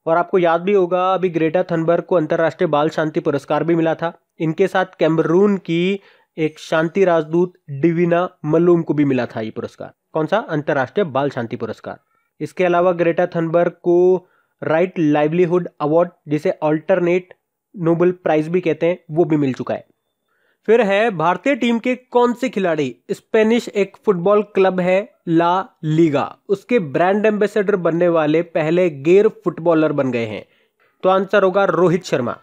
और आपको याद भी होगा अभी ग्रेटा थनबर्ग को अंतर्राष्ट्रीय बाल शांति पुरस्कार भी मिला था। इनके साथ कैमरून की एक शांति राजदूत डिवीना मलूम को भी मिला था ये पुरस्कार। कौन सा? अंतर्राष्ट्रीय बाल शांति पुरस्कार। इसके अलावा ग्रेटा थनबर्ग को राइट लाइवलीहुड अवार्ड जिसे अल्टरनेट नोबेल प्राइज भी कहते हैं वो भी मिल चुका है। फिर है भारतीय टीम के कौन से खिलाड़ी स्पेनिश एक फुटबॉल क्लब है ला लीगा उसके ब्रांड एम्बेसडर बनने वाले पहले गैर फुटबॉलर बन गए हैं? तो आंसर होगा रोहित शर्मा।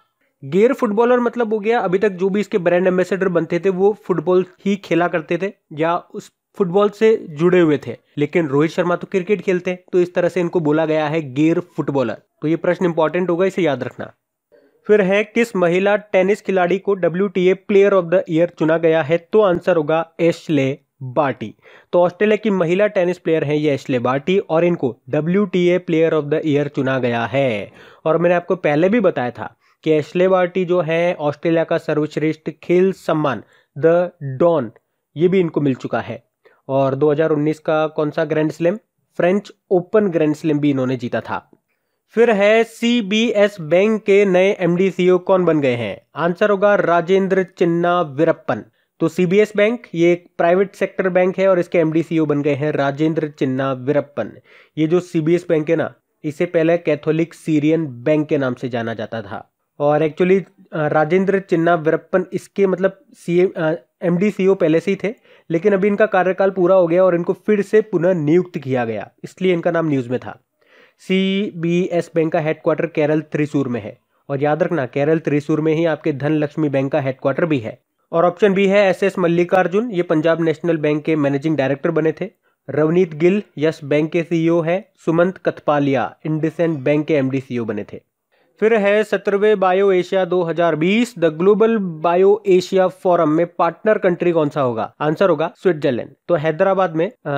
गैर फुटबॉलर मतलब हो गया अभी तक जो भी इसके ब्रांड एम्बेसडर बनते थे वो फुटबॉल ही खेला करते थे या उस फुटबॉल से जुड़े हुए थे, लेकिन रोहित शर्मा तो क्रिकेट खेलते हैं तो इस तरह से इनको बोला गया है गैर फुटबॉलर। तो ये प्रश्न इंपॉर्टेंट होगा, इसे याद रखना। फिर है किस महिला टेनिस खिलाड़ी को WTA player of the year चुना गया है? तो आंसर होगा एशले बार्टी। तो ऑस्ट्रेलिया की महिला टेनिस प्लेयर हैं ये एशले बार्टी और इनको WTA player of the year चुना गया है। और मैंने आपको पहले भी बताया था कि एशले बार्टी जो है ऑस्ट्रेलिया का सर्वश्रेष्ठ खेल सम्मान द डॉन ये भी इनको मिल चुका है। और दो हज़ार उन्नीस का कौन सा grand slam? French open grand slam भी इन्होंने जीता था। फिर है सीबीएस बैंक के नए एमडी सीईओ कौन बन गए हैं? आंसर होगा राजेंद्र चिन्ना वीरप्पन। तो सीबीएस बैंक ये एक प्राइवेट सेक्टर बैंक है और इसके एमडी सीईओ बन गए हैं राजेंद्र चिन्ना वीरप्पन। ये जो सीबीएस बैंक है ना, इसे पहले कैथोलिक सीरियन बैंक के नाम से जाना जाता था और एक्चुअली राजेंद्र चिन्ना वीरप्पन इसके मतलब सी एमडी सीईओ पहले से ही थे, लेकिन अभी इनका कार्यकाल पूरा हो गया और इनको फिर से पुनः नियुक्त किया गया, इसलिए इनका नाम न्यूज़ में था। सीबीएस बैंक का हेडक्वार्टर केरल त्रिशूर में है और याद रखना केरल त्रिशूर में ही आपके धनलक्ष्मी बैंक का हेडक्वार्टर भी है। और ऑप्शन बी है एस एस मल्लिकार्जुन, ये पंजाब नेशनल बैंक के मैनेजिंग डायरेक्टर बने थे। रवनीत गिल यस बैंक के सीईओ है। सुमंत कथपालिया इंडसइंड बैंक के एमडी सीईओ बने थे। फिर है सत्रहवें बायो एशिया दो हज़ार बीस the global bio Asia forum में पार्टनर कंट्री कौन सा होगा? आंसर होगा स्विट्जरलैंड। तो हैदराबाद में आ,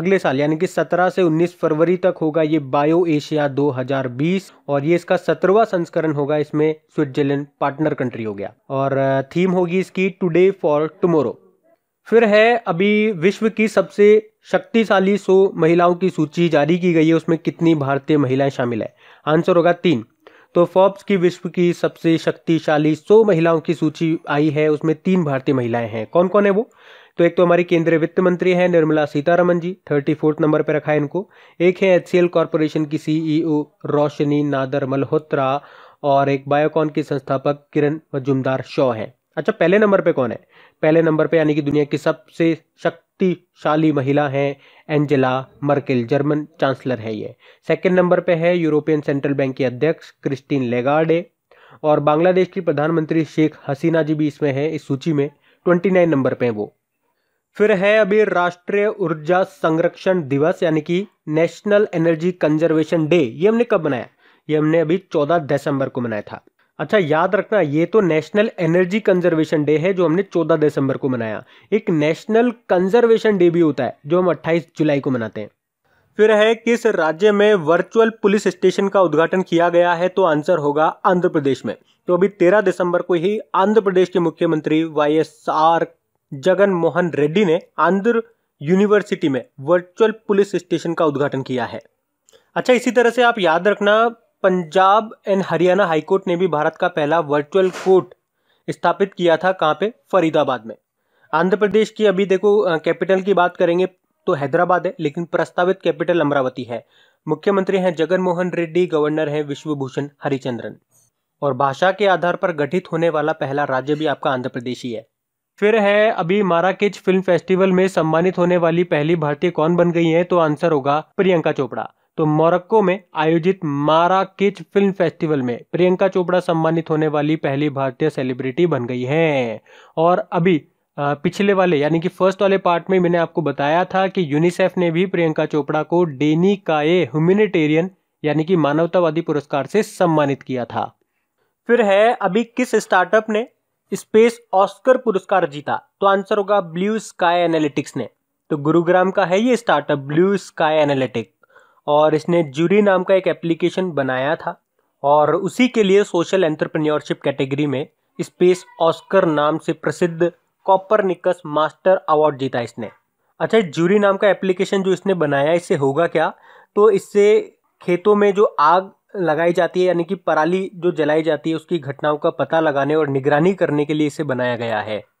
अगले साल यानी कि सत्रह से उन्नीस फरवरी तक होगा ये बायो एशिया दो हज़ार बीस और ये इसका सत्रहवां संस्करण होगा। इसमें स्विट्जरलैंड पार्टनर कंट्री हो गया और थीम होगी इसकी टुडे फॉर टुमोरो। फिर है अभी विश्व की सबसे शक्तिशाली सौ महिलाओं की सूची जारी की गई है, उसमें कितनी भारतीय महिलाएं शामिल है? आंसर होगा तीन। तो फोर्ब्स की विश्व की सबसे शक्तिशाली सौ महिलाओं की सूची आई है, उसमें तीन भारतीय महिलाएं हैं। कौन कौन है वो? तो एक तो हमारी केंद्रीय वित्त मंत्री हैं Nirmala Sitharaman ji, thirty fourth number पर रखा है इनको। एक है एचसीएल कॉरपोरेशन की सीईओ रोशनी नादर मल्होत्रा और एक बायोकॉन के संस्थापक किरण मजुमदार शॉ हैं। अच्छा, पहले नंबर पर कौन है? पहले नंबर पर यानी कि दुनिया की सबसे शक्तिशाली महिला हैं एंजेला मर्केल, जर्मन चांसलर है ये। सेकंड नंबर पे है यूरोपियन सेंट्रल बैंक की अध्यक्ष क्रिस्टीन लेगार्डे और बांग्लादेश की प्रधानमंत्री शेख हसीना जी भी इसमें है, इस सूची में उनतीस नंबर पे है वो। फिर है अभी राष्ट्रीय ऊर्जा संरक्षण दिवस यानी कि नेशनल एनर्जी कंजर्वेशन डे, ये हमने कब मनाया? ये हमने अभी चौदह दिसंबर को मनाया था। अच्छा, याद रखना ये तो नेशनल एनर्जी कंजर्वेशन डे है जो हमने चौदह दिसंबर को मनाया। एक नेशनल कंजर्वेशन डे भी होता है जो हम अट्ठाईस जुलाई को मनाते हैं। फिर है किस राज्य में वर्चुअल पुलिस स्टेशन का उद्घाटन किया गया है? तो आंसर होगा आंध्र प्रदेश में। तो अभी तेरह दिसंबर को ही आंध्र प्रदेश के मुख्यमंत्री Y S R Jagan Mohan Reddy ने आंध्र यूनिवर्सिटी में वर्चुअल पुलिस स्टेशन का उद्घाटन किया है। अच्छा, इसी तरह से आप याद रखना, पंजाब एंड हरियाणा हाईकोर्ट ने भी भारत का पहला वर्चुअल कोर्ट स्थापित किया था। कहाँ पे? फरीदाबाद में। आंध्र प्रदेश की अभी देखो कैपिटल की बात करेंगे तो हैदराबाद है, लेकिन प्रस्तावित कैपिटल अमरावती है। मुख्यमंत्री हैं जगन मोहन रेड्डी, गवर्नर हैं विश्वभूषण हरिचंद्रन। और भाषा के आधार पर गठित होने वाला पहला राज्य भी आपका आंध्र प्रदेश ही है। फिर है अभी माराकेच फिल्म फेस्टिवल में सम्मानित होने वाली पहली भारतीय कौन बन गई हैं? तो आंसर होगा प्रियंका चोपड़ा। तो मोरक्को में आयोजित माराकेच फिल्म फेस्टिवल में प्रियंका चोपड़ा सम्मानित होने वाली पहली भारतीय सेलिब्रिटी बन गई हैं। और अभी पिछले वाले यानी कि फर्स्ट वाले पार्ट में मैंने आपको बताया था कि यूनिसेफ ने भी प्रियंका चोपड़ा को डेनी काये ह्यूमैनिटेरियन यानी कि मानवतावादी पुरस्कार से सम्मानित किया था। फिर है अभी किस स्टार्टअप ने स्पेस ऑस्कर पुरस्कार जीता? तो आंसर होगा ब्लू स्काई एनालिटिक्स ने। तो गुरुग्राम का है ये स्टार्टअप ब्लू स्काई एनालिटिक्स, और इसने जूरी नाम का एक एप्लीकेशन बनाया था और उसी के लिए सोशल एंटरप्रेन्योरशिप कैटेगरी में स्पेस ऑस्कर नाम से प्रसिद्ध कॉपरनिकस मास्टर अवार्ड जीता इसने। अच्छा, जूरी नाम का एप्लीकेशन जो इसने बनाया, इससे होगा क्या? तो इससे खेतों में जो आग लगाई जाती है यानी कि पराली जो जलाई जाती है उसकी घटनाओं का पता लगाने और निगरानी करने के लिए इसे बनाया गया है।